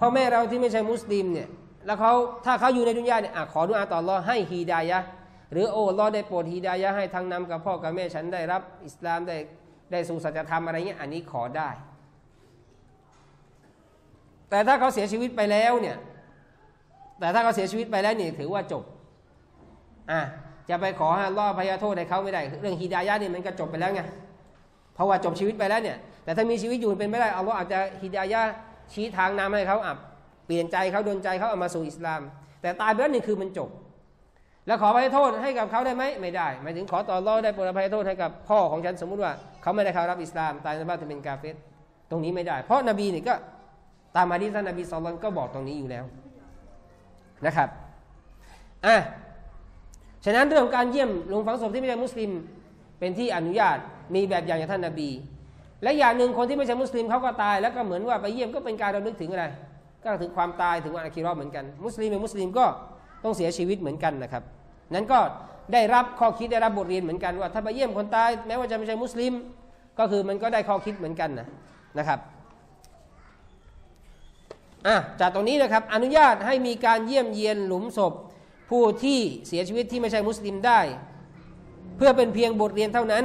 พ่อแม่เราที่ไม่ใช่มุสลิมเนี่ยแล้วเขาถ้าเขาอยู่ในดุนยาเนี่ยขอดุอาต่ออัลเลาะห์ให้ฮีดายะห์หรือโอ้อัลเลาะห์ได้โปรดฮีดายะห์ให้ทางนำกับพ่อกับแม่ฉันได้รับอิสลามได้สู่สัจธรรมอะไรเงี้ยอันนี้ขอได้แต่ถ้าเขาเสียชีวิตไปแล้วเนี่ยถือว่าจบจะไปขอให้อัลเลาะห์อภัยโทษให้เขาไม่ได้เรื่องฮิดายะห์นี่มันก็จบไปแล้วไงเพราะว่าจบชีวิตไปแล้วเนี่ยแต่ถ้ามีชีวิตอยู่เป็นไม่ได้อัลเลาะห์อาจจะฮิดายะห์ชี้ทางนำให้เขาเปลี่ยนใจเขาดลใจเขาเอามาสู่อิสลามแต่ตายไปแล้วนี่คือมันจบแล้วขออภัยโทษให้กับเขาได้ไหมไม่ได้หมายถึงขอต่ออัลเลาะห์ได้โปรดอภัยโทษให้กับพ่อของฉันสมมุติว่าเขาไม่ได้เข้ารับอิสลามตายในบ้านจะเป็นกาเฟรตรงนี้ไม่ได้เพราะนบีนี่ก็ตามหะดีษท่านนบีศ็อลลัลลอฮุอะลัยฮิวะซัลลัมก็บอกตรงนี้อยู่แล้วนะครับฉะนั้นเรื่องการเยี่ยมหลุมฝังศพที่ไม่ใช่มุสลิมเป็นที่อนุญาตมีแบบอย่างจากท่านนบีและอย่างหนึ่งคนที่ไม่ใช่มุสลิมเขาก็ตายแล้วก็เหมือนว่าไปเยี่ยมก็เป็นการระลึกถึงอะไรก็ถึงความตายถึงวันอาคิเราะห์เหมือนกันมุสลิมเป็นมุสลิมก็ต้องเสียชีวิตเหมือนกันนะครับนั้นก็ได้รับข้อคิดได้รับบทเรียนเหมือนกันว่าถ้าไปเยี่ยมคนตายแม้ว่าจะไม่ใช่มุสลิมก็คือมันก็ได้ข้อคิดเหมือนกันนะครับจากตรงนี้นะครับอนุญาตให้มีการเยี่ยมเยียนหลุมศพผู้ที่เสียชีวิตที่ไม่ใช่มุสลิมได้เพื่อเป็นเพียงบทเรียนเท่านั้น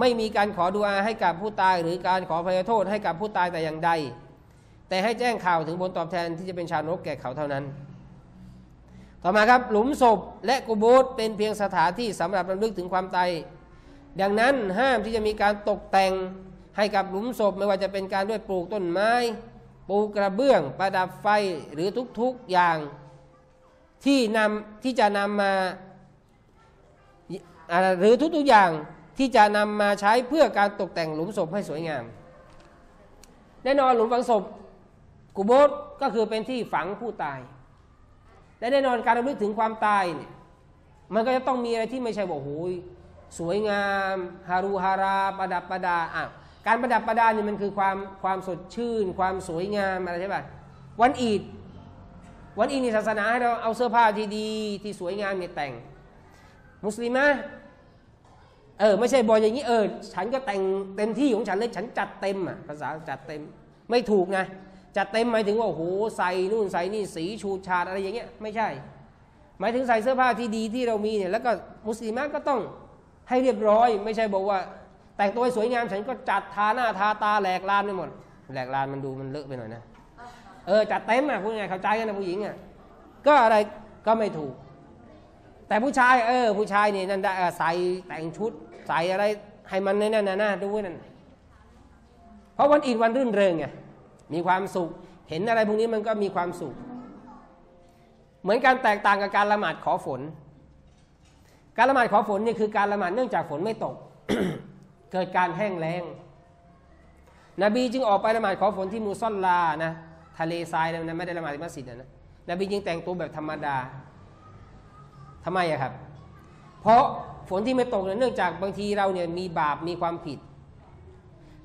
ไม่มีการขอดุอาให้กับผู้ตายหรือการขออภัยโทษให้กับผู้ตายแต่อย่างใดแต่ให้แจ้งข่าวถึงผลตอบแทนที่จะเป็นชาโนกแก่เขาเท่านั้นต่อมาครับหลุมศพและกุโบร์เป็นเพียงสถานที่สำหรับรำลึกถึงความตายดังนั้นห้ามที่จะมีการตกแต่งให้กับหลุมศพไม่ว่าจะเป็นการด้วยปลูกต้นไม้ปูกระเบื้องประดับไฟหรือทุกๆอย่างที่จะนำมาใช้เพื่อการตกแต่งหลุมศพให้สวยงามแน่นอนหลุมฝังศพกุโบร์ก็คือเป็นที่ฝังผู้ตายและแน่นอนการรำลึกถึงความตายเนี่ยมันก็จะต้องมีอะไรที่ไม่ใช่บอกโอ้ยสวยงามฮารูฮาราประดับประดาการประดับประดานี่มันคือความสดชื่นความสวยงามอะไรใช่ป่ะวันอีดในศาสนาให้เราเอาเสื้อผ้าที่ดีที่สวยงามเนี่ยแต่งมุสลิมะไม่ใช่บอยอย่างนี้ฉันก็แต่งเต็มที่ของฉันเลยฉันจัดเต็มภาษาจัดเต็มไม่ถูกนะจัดเต็มหมายถึงว่าโอ้โหใส่นู่นใส่นี่สีชูชาดอะไรอย่างเงี้ยไม่ใช่หมายถึงใส่เสื้อผ้าที่ดีที่เรามีเนี่ยแล้วก็มุสลิมะก็ต้องให้เรียบร้อยไม่ใช่บอกว่าแต่งตัวให้สวยงามฉันก็จัดทาหน้าทาตาแหลกลานไปหมดแหลกลานมันดูมันเลอะไปหน่อยนะจัดเต็มพูดไงเข้าใจกันนะผู้หญิงก็อะไรก็ไม่ถูกแต่ผู้ชายผู้ชายเนี่ยนั่นได้ใส่แต่งชุดใส่อะไรให้มันนั่นน่ะน่าดูนั่นเพราะวันอีดวันรื่นเริงไงมีความสุขเห็นอะไรพวกนี้มันก็มีความสุขเหมือนการแตกต่างกับการละหมาดขอฝนการละหมาดขอฝนนี่คือการละหมาดเนื่องจากฝนไม่ตก เกิดการแห้งแล้งนบีจึงออกไปละหมาดขอฝนที่มูซอลลานะทะเลทรายนะไม่ได้ละหมาดที่มัสยิดนะนบีจึงแต่งตัวแบบธรรมดาทำไมครับเพราะฝนที่ไม่ตกเนื่องจากบางทีเราเนี่ยมีบาปมีความผิด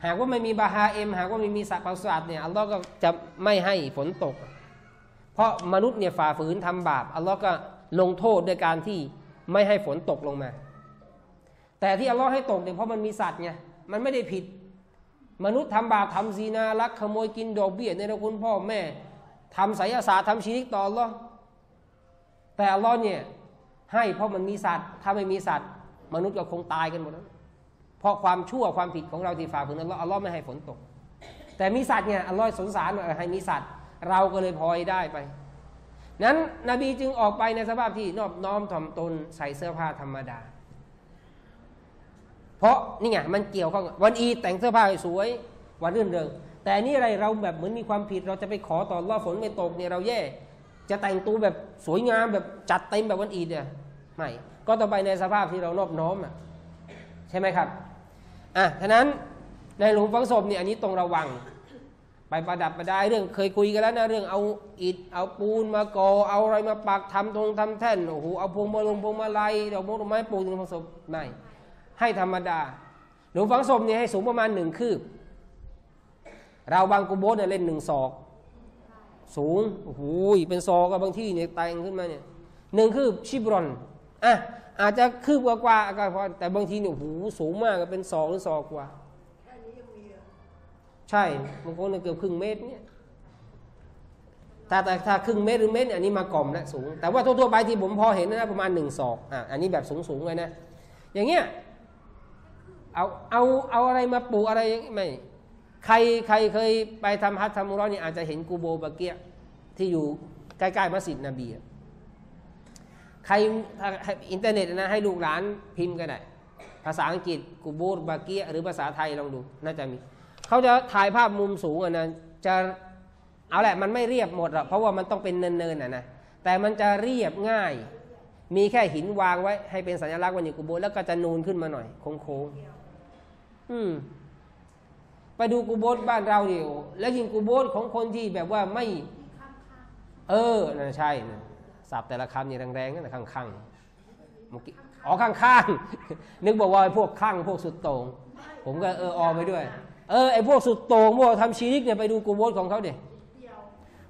หากว่าไม่มีบาฮาเอมหากว่าไม่มีสักประสาทเนี่ยอัลลอฮ์ก็จะไม่ให้ฝนตกเพราะมนุษย์เนี่ยฝ่าฝืนทำบาปอัลลอฮ์ก็ลงโทษด้วยการที่ไม่ให้ฝนตกลงมาแต่ที่อัลลอฮ์ให้ตกเนี่ยเพราะมันมีสัตว์ไงมันไม่ได้ผิดมนุษย์ทำบาปทำซีนาลักขโมยกินดอกเบี้ยในตระกูลพ่อแม่ทำไสยศาสตร์ทำชีริกต่ออัลลอฮ์แต่อัลลอฮ์เนี่ยให้เพราะมันมีสัตว์ถ้าไม่มีสัตว์มนุษย์ก็คงตายกันหมดแล้วเพราะความชั่วความผิดของเราที่ฝ่าฝืนอัลลอฮ์ไม่ให้ฝนตกแต่มีสัตว์เนี่ยอัลลอฮ์สงสารให้มีสัตว์เราก็เลยพลอยได้ไปนั้นนบีจึงออกไปในสภาพที่นอบน้อมถ่อมตนใส่เสื้อผ้าธรรมดาเพราะนี่ไงมันเกี่ยวข้องวันอีดแต่งเสื้อผ้าสวยวันรื่นเริงแต่นี่อะไรเราแบบเหมือนมีความผิดเราจะไปขอต่ออัลเลาะห์ฝนไม่ตกเนี่ยเราแย่ จะแต่งตัวแบบสวยงามแบบจัดเต็มแบบวันอีดเนี่ยไม่ก็ต้องไปในสภาพที่เรานอบน้อมอ่ะใช่ไหมครับฉะนั้นในหลุมฝังศพเนี่ยอันนี้ต้องระวังไปประดับประดาเรื่องเคยคุยกันแล้วนะเรื่องเอาอิฐเอาปูนมาก่อเอาอะไรมาปักทำตรงทำแท่นโอ้โหเอาพวงมาลงพวงมาลัยดอกไม้ปูนหลุมฝังศพไม่ให้ธรรมดาหลุมฝังศพเนี่ยให้สูงประมาณ1 คืบเราบางกุโบสเนี่ยเล่น1 ศอกสูงโอ้โหเป็นซอกบางที่เนี่ยแต่งขึ้นมาเนี่ย1 คืบชิบรอนอาจจะคืบกว่าแต่บางทีเนี่ยโอ้โหสูงมากเป็นศอกหรือศอกกว่าใช่บางคนเกือบครึ่งเมตรเนี่ยถ้าครึ่งเมตรหรือเมตรอันนี้มากล่อมนะสูงแต่ว่าทั่วๆไปที่ผมพอเห็นนะประมาณ1 ศอกอันนี้แบบสูงๆเลยนะอย่างเงี้ยเอาอะไรมาปูอะไรไม่ใครเคยไปทำฮัจญ์ทำอุมเราะห์เนี่ยอาจจะเห็นกูโบร์บะเกียะที่อยู่ใกล้ๆมัสยิดนบีใครอินเทอร์เน็ตนะให้ลูกหลานพิมพ์กันได้ภาษาอังกฤษกูโบร์บะเกียะหรือภาษาไทยลองดูน่าจะมีเขาจะถ่ายภาพมุมสูงอ่ะนะจะเอาแหละมันไม่เรียบหมดหรอกเพราะว่ามันต้องเป็นเนินๆอ่ะนะแต่มันจะเรียบง่ายมีแค่หินวางไว้ให้เป็นสัญลักษณ์วันอยู่กูโบสถ์แล้วก็จะนูนขึ้นมาหน่อยโค้งๆไปดูกูโบสถ์บ้านเราเดียวแล้วยิ่งกูโบสถ์ของคนที่แบบว่าไม่ใช่นะศัพท์แต่ละคำนี่แรงๆนั่นแหละข้างๆเมื่อกี้ข้างๆนึกบอกว่าพวกข้างพวกสุดโต่งผมก็ไปด้วยไอพวกสุดโต่งพวกทำชีริกเนี่ยไปดูกูโบสถ์ของเขาเดี๋ย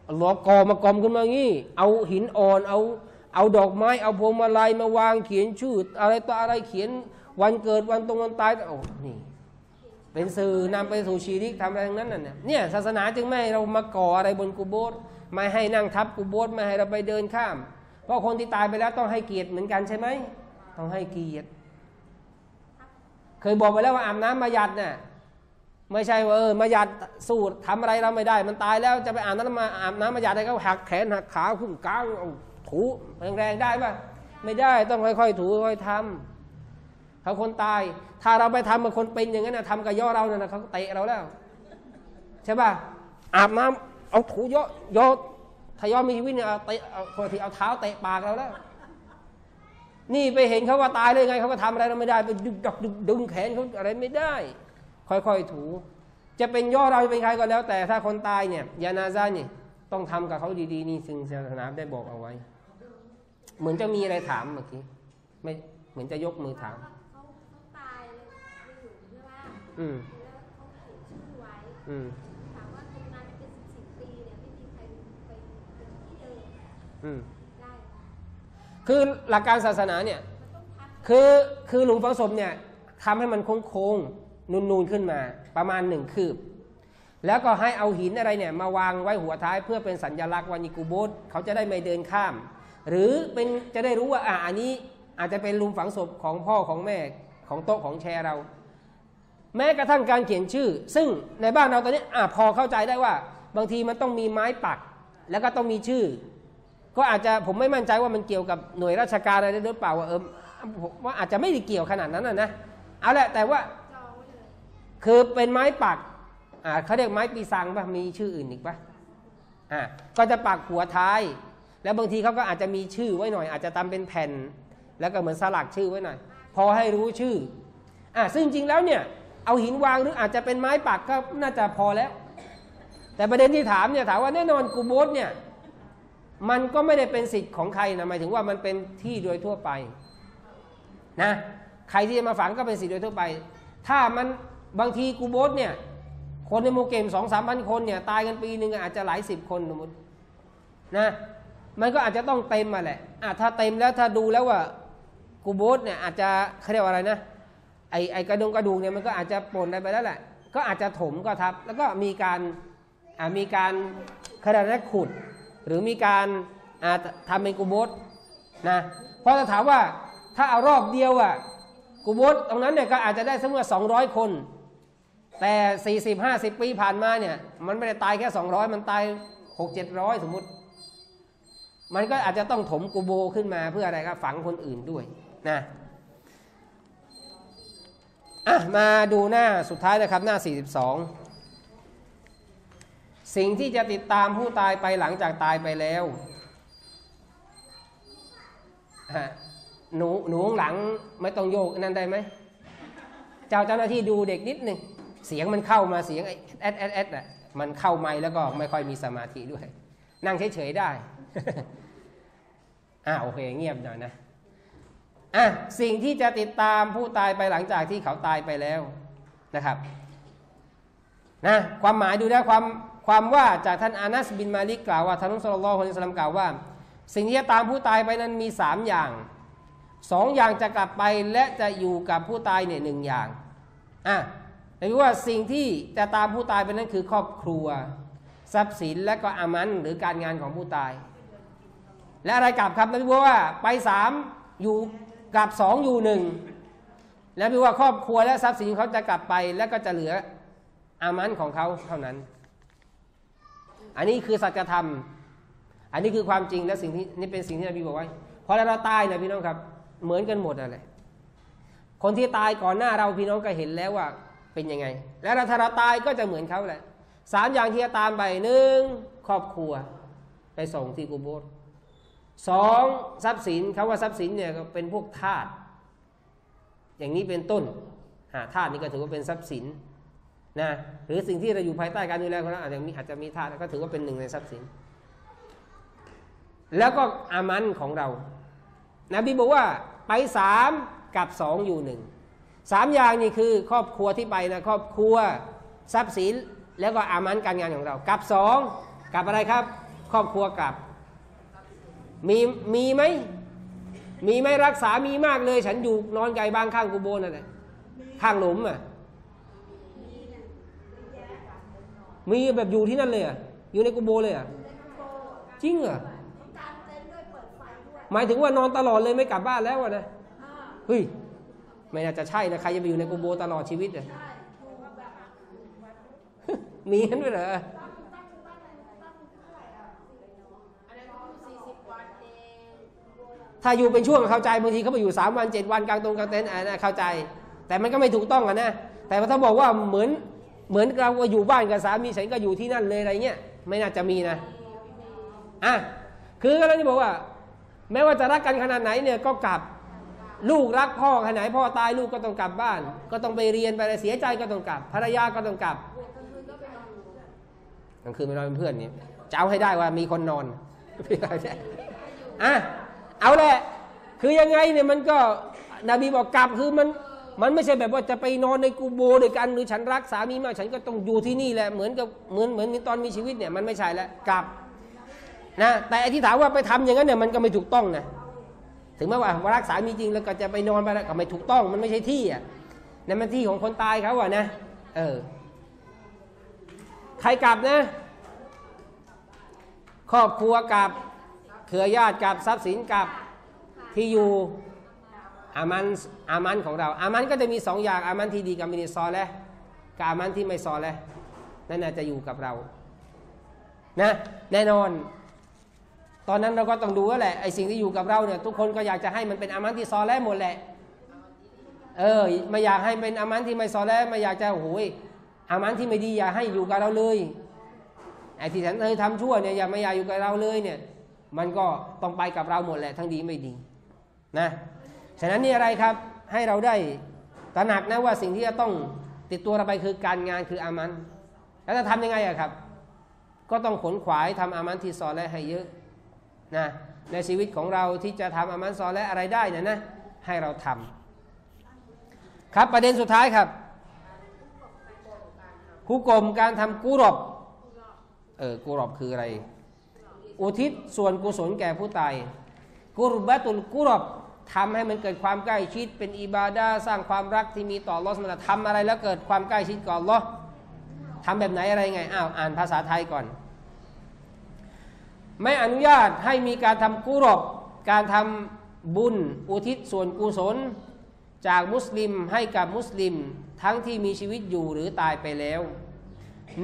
วล้อกอมากอมขึ้นมางี้เอาหินอ่อนเอาดอกไม้เอาพวงมาลัยมาวางเขียนชื่ออะไรต่ออะไรเขียนวันเกิดวันตรงวันตายโอ้นี่เป็นสื่อนำไปสู่ชีริกทำอะไรทั้งนั้นเนี่ยศาสนาจึงไม่ให้เรามาก่ออะไรบนกูโบสถ์ไม่ให้นั่งทับกูโบสถ์ไม่ให้เราไปเดินข้ามเพราะคนที่ตายไปแล้วต้องให้เกียรติเหมือนกันใช่ไหมต้องให้เกียรติเคยบอกไปแล้วว่าอาบน้ำมาหยาดเนี่ยไม่ใช่ว่ามาหยัดสูตรทำอะไรเราไม่ได้มันตายแล้วจะไปอาบน้ำมาหยัดอะไรก็หักแขนหักขาขึ้นกลางถูแรงๆได้ป่ะไม่ได้ต้องค่อยๆถูค่อยๆทำเขาคนตายถ้าเราไปทำกับคนเป็นอย่างนั้นนะทำกับย่อเราเนี่ยนะเขาเตะเราแล้วใช่ป่ะอาบน้ำเอาถูย่อถ้าย่อมีชีวิตเนี่ยเอาเตะคนที่เอาเท้าเตะปากเราแล้วนี่ไปเห็นเขาว่าตายเลยไงเขาก็ทำอะไรเราไม่ได้ไปดึงแขนเขาอะไรไม่ได้ค่อยๆถูจะเป็นย่อเราจะเป็นใครก็แล้วแต่ถ้าคนตายเนี่ยยานาซาเนี่ยต้องทำกับเขาดีๆนี่ซึ่งศาสนาได้บอกเอาไว้เหมือนจะมีอะไรถามเมื่อกี้ไม่เหมือนจะยกมือถามเขาตายเลยอยู่ใช่ไหมแล้วเขาเขียนชื่อไว้ถามว่าตรงนั้นเป็น10 ปีเนี่ยไม่มีใครไปที่เดิมได้คือหลักการศาสนาเนี่ยคือหลุมฝังศพเนี่ยทำให้มันโค้งนูนๆขึ้นมาประมาณ1 คืบแล้วก็ให้เอาหินอะไรเนี่ยมาวางไว้หัวท้ายเพื่อเป็นสัญลักษณ์วานิกูโบสเขาจะได้ไม่เดินข้ามหรือเป็นจะได้รู้ว่าอันนี้อาจจะเป็นหลุมฝังศพของพ่อของแม่ของโต๊ะของแชร์เราแม้กระทั่งการเขียนชื่อซึ่งในบ้านเราตอนนี้พอเข้าใจได้ว่าบางทีมันต้องมีไม้ปักแล้วก็ต้องมีชื่อก็อาจจะผมไม่มั่นใจว่ามันเกี่ยวกับหน่วยราชการอะไรหรือเปล่าว่าว่าอาจจะไม่ได้เกี่ยวขนาดนั้นนะเอาแหละแต่ว่าคือเป็นไม้ปักเขาเรียกไม้ปีสังป่ะมีชื่ออื่นอีกป่ะก็จะปักหัวท้ายแล้วบางทีเขาก็อาจจะมีชื่อไว้หน่อยอาจจะทำเป็นแผ่นแล้วก็เหมือนสลักชื่อไว้หน่อยพอให้รู้ชื่อซึ่งจริงแล้วเนี่ยเอาหินวางหรืออาจจะเป็นไม้ปักก็น่าจะพอแล้วแต่ประเด็นที่ถามเนี่ยถามว่าแน่นอนกูโบสถ์เนี่ยมันก็ไม่ได้เป็นสิทธิ์ของใครนะหมายถึงว่ามันเป็นที่โดยทั่วไปนะใครที่จะมาฝังก็เป็นสิทธิ์โดยทั่วไปถ้ามันบางทีกูโบสเนี่ยคนในโมเกม 2-3 พันคนเนี่ยตายกันปีหนึ่งอาจจะหลาย10 คนสมมตินะมันก็อาจจะต้องเต็มมาแหละถ้าเต็มแล้วถ้าดูแล้วว่ากูโบสเนี่ยอาจจะเขาเรียกว่าอะไรนะไอกระดูกเนี่ยมันก็อาจจะปนไปแล้วแหละก็อาจจะถมก็ทับแล้วก็มีการขนาดขุดหรือมีการทำเป็นกูโบสนะเพราะถ้าถามว่าถ้าเอารอบเดียวกูโบสตรงนั้นเนี่ยก็อาจจะได้สักเมื่อ200 คนแต่40-50 ปีผ่านมาเนี่ยมันไม่ได้ตายแค่200มันตาย600-700สมมุติมันก็อาจจะต้องถมกูโบขึ้นมาเพื่ออะไรครับฝังคนอื่นด้วยนะมาดูหน้าสุดท้ายนะครับหน้า42สิ่งที่จะติดตามผู้ตายไปหลังจากตายไปแล้ว หนูข้างหลังไม่ต้องโยกนั่นได้ไหมเจ้าหน้าที่ดูเด็กนิดนึงเสียงมันเข้ามาเสียงแอดแอดแอดน่ะมันเข้าไมค์แล้วก็ไม่ค่อยมีสมาธิด้วยนั่งเฉยๆได้โอเคเงียบหน่อยนะสิ่งที่จะติดตามผู้ตายไปหลังจากที่เขาตายไปแล้วนะครับนะความหมายดูนะความว่าจากท่านอานัสบินมาลิกกล่าวว่าท่านศ็อลลัลลอฮุอะลัยฮิวะซัลลัมกล่าวว่าสิ่งที่จะตามผู้ตายไปนั้นมี3อย่าง2อย่างจะกลับไปและจะอยู่กับผู้ตายเนี่ย1อย่างหมายว่าสิ่งที่จะตามผู้ตายไปนั้นคือครอบครัวทรัพย์สินและก็อามันหรือการงานของผู้ตายและอะไรกลับครับนบีว่าไป3อยู่กลับ2อยู่1แล้วนบีว่าครอบครัวและทรัพย์สินเขาจะกลับไปและก็จะเหลืออามันของเขาเท่านั้นอันนี้คือสัจธรรมอันนี้คือความจริงและสิ่งที่นี่เป็นสิ่งที่นบีบอกไว้พอเราตายนะพี่น้องครับเหมือนกันหมดอะไรคนที่ตายก่อนหน้าเราพี่น้องก็เห็นแล้วว่าเป็นยังไงและถ้าเราตายก็จะเหมือนเขาแหละ3อย่างที่จะตามไป1ครอบครัวไปส่งที่กุโบร์2ทรัพย์สินเขาว่าทรัพย์สินเนี่ยเป็นพวกทาสอย่างนี้เป็นต้นทาสนี่ก็ถือว่าเป็นทรัพย์สินนะหรือสิ่งที่เราอยู่ภายใต้การดูแลของเราอาจจะมีทาสก็ถือว่าเป็นหนึ่งในทรัพย์สินแล้วก็อามันของเรานบีบอกว่าไป3กับ2อยู่1 3อย่างนี่คือครอบครัวที่ไปนะครอบครัวทรัพย์สินแล้วก็อามันการงานของเรากับ2กับอะไรครับครอบครัวกับมีไหมมีไหมรักษามีมากเลยฉันอยู่นอนไกลบ้างข้างกูโบนอะไรข้างหลุมอ่ะมีแบบอยู่ที่นั่นเลยอ่ะอยู่ในกูโบเลยอ่ะจริงเหรอหมายถึงว่านอนตลอดเลยไม่กลับบ้านแล้วนะเฮ้ยไม่น่าจะใช่นะใครจะไปอยู่ในกูโบตลอดชีวิตเนี่ยมีกันด้วยเหรอถ้าอยู่เป็นช่วงเข้าใจบางทีเขาไปอยู่3วัน7วันกลางตรงกลางเต็นท์นะเข้าใจแต่มันก็ไม่ถูกต้องนะแต่ถ้าบอกว่าเหมือนเราอยู่บ้านกับสามีฉันก็อยู่ที่นั่นเลยอะไรเงี้ยไม่น่าจะมีนะคือก็เลยที่บอกว่าแม้ว่าจะรักกันขนาดไหนเนี่ยก็กลับลูกรักพ่อขนาดไหนพ่อตายลูกก็ต้องกลับบ้านก็ต้องไปเรียนไปอะไรเสียใจก็ต้องกลับภรรยาก็ต้องกลับกลางคืนไม่นอนเป็นเพื่อนนี่จะเอาให้ได้ว่ามีคนนอนเอาแหละคือยังไงเนี่ยมันก็นบีบอกกลับคือมันไม่ใช่แบบว่าจะไปนอนในกูโบด้วยกันหรือฉันรักสามีมากฉันก็ต้องอยู่ที่นี่แหละเหมือนตอนมีชีวิตเนี่ยมันไม่ใช่แล้วกลับนะแต่ไอ้ที่ถามว่าไปทำอย่างนั้นเนี่ยมันก็ไม่ถูกต้องนะถึงแม้ว่ารักสามีจริงแล้วก็จะไปนอนไปแล้วก็ไม่ถูกต้องมันไม่ใช่ที่อ่ะนั่นมันที่ของคนตายเขาอ่ะนะใครกลับนะครอบครัวกลับเครือญาติกลับทรัพย์สินกลับที่อยู่อามันของเราอามันก็จะมี2 อย่างอามันที่ดีกับมินิซอและกับอามันที่ไม่ซอและนั่นน่าจะอยู่กับเรานะแน่นอนตอนนั้นเราก็ต้องดูว่าแหละไอ้สิ่งที่อยู่กับเราเนี่ยทุกคนก็อยากจะให้มันเป็นอามันที่ซอและหมดแหละไม่อยากให้เป็นอามันที่ไม่ซอและไม่อยากจะโอยอามันที่ไม่ดีอย่าให้อยู่กับเราเลยไอ้ที่ฉันทำชั่วเนี่ยอย่าอยู่กับเราเลยเนี่ยมันก็ต้องไปกับเราหมดแหละทั้งดีไม่ดีนะฉะนั้นนี่อะไรครับให้เราได้ตระหนักนะว่าสิ่งที่จะต้องติดตัวเราไปคือการงานคืออามันแล้วจะทำยังไงอะครับก็ต้องขนขวายทำอามันที่ซอและให้เยอะนะในชีวิตของเราที่จะทำอามันซอและอะไรได้เนี่ยนะให้เราทำครับประเด็นสุดท้ายครับกุกรมการทำกุรอบกุรอบคืออะไรอุทิศส่วนกุศลแก่ผู้ตายกุรบะตุลกุรอบทำให้มันเกิดความใกล้ชิดเป็นอิบาดะห์สร้างความรักที่มีต่ออัลเลาะห์ซุบฮานะฮูวะตะอาลาทำอะไรแล้วเกิดความใกล้ชิดกับอัลเลาะห์ทำแบบไหนอะไรไงอ่านภาษาไทยก่อนไม่อนุญาตให้มีการทำกุรอบการทำบุญอุทิศส่วนกุศลจากมุสลิมให้กับมุสลิมทั้งที่มีชีวิตอยู่หรือตายไปแล้ว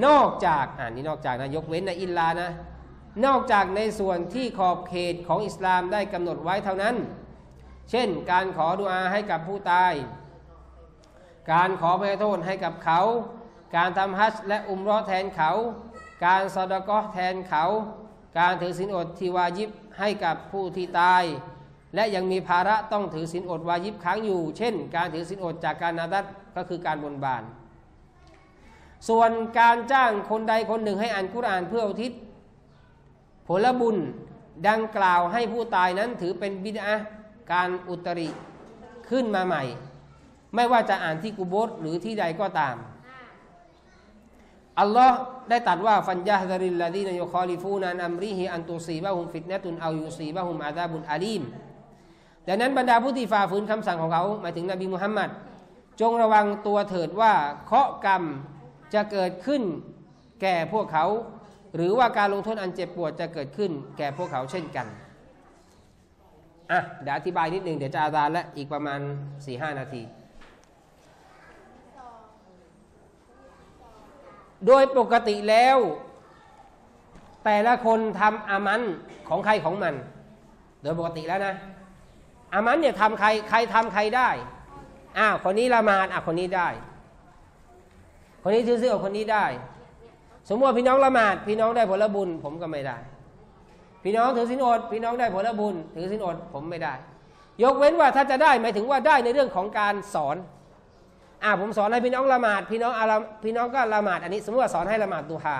นอกจากนี่นอกจากนะยกเว้นนะอิลลานะนอกจากในส่วนที่ขอบเขตของอิสลามได้กำหนดไว้เท่านั้นเช่นการขอดุอาให้กับผู้ตายการขออภัยโทษให้กับเขาการทำฮัจญ์และอุมเราะห์แทนเขาการซอดะกอฮ์แทนเขาการถือศีลอดที่วาญิบให้กับผู้ที่ตาย และยังมีภาระต้องถือศีลอดวาญิบค้างอยู่เช่นการถือศีลอดจากการนาดัตก็คือการบนบานส่วนการจ้างคนใดคนหนึ่งให้อ่านกุรอานเพื่ออุทิศผลบุญดังกล่าวให้ผู้ตายนั้นถือเป็นบิดอะห์การอุตริขึ้นมาใหม่ไม่ว่าจะอ่านที่กุโบร์หรือที่ใดก็ตามอัลลอฮ์ได้ตรัสว่าฟันยะฮซะริลลาดีนยูคอลิฟูนอัมริฮิอันตุซีบะฮุมฟิตนะตุนเอายูซีบะฮุมอาซาบุนอาลีมดังนั้นบรรดาผู้ที่ฝ่าฝืนคำสั่งของเขาหมายถึงนบีมุฮัมมัดจงระวังตัวเถิดว่าเคราะห์กรรมจะเกิดขึ้นแก่พวกเขาหรือว่าการลงโทษอันเจ็บปวดจะเกิดขึ้นแก่พวกเขาเช่นกันอ่ะเดี๋ยวอธิบายนิดหนึ่งเดี๋ยวจะอาซานและอีกประมาณ 4-5 นาทีโดยปกติแล้วแต่ละคนทำอามัลของใครของมันโดยปกติแล้วนะอามัลเนี่ยทำใครทำใครได้คนนี้ละหมาดคนนี้ได้คนนี้ถือศีลอดคนนี้ได้สมมติพี่น้องละหมาดพี่น้องได้ผลบุญผมก็ไม่ได้พี่น้องถือศีลอดพี่น้องได้ผลบุญถือศีลอดผมไม่ได้ยกเว้นว่าถ้าจะได้หมายถึงว่าได้ในเรื่องของการสอนผมสอนให้พี่น้องละหมาดพี่น้องก็ละหมาดอันนี้สมมติว่าสอนให้ละหมาดดูฮา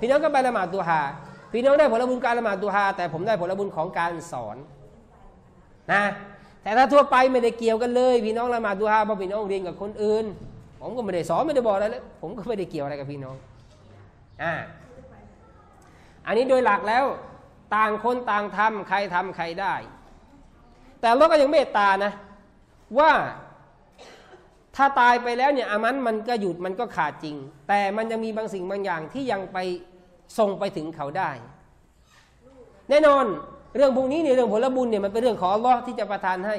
พี่น้องก็ไปละหมาดดูฮาพี่น้องได้ผลบุญการละหมาดดูฮาแต่ผมได้ผลบุญของการสอนนะแต่ถ้าทั่วไปไม่ได้เกี่ยวกันเลยพี่น้องละหมาดดูฮาเพราะพี่น้องเรียนกับคนอื่นผมก็ไม่ได้สอนไม่ได้บอกอะไรเลยผมก็ไม่ได้เกี่ยวอะไรกับพี่น้องอันนี้โดยหลักแล้วต่างคนต่างทำใครได้แต่เราก็ยังเมตตานะว่าถ้าตายไปแล้วเนี่ยอามันก็หยุดมันก็ขาดจริงแต่มันยังมีบางสิ่งบางอย่างที่ยังไปส่งไปถึงเขาได้แน่นอนเรื่องพวกนี้เนี่ยเรื่องผลบุญเนี่ยมันเป็นเรื่องของอัลลอฮ์ที่จะประทานให้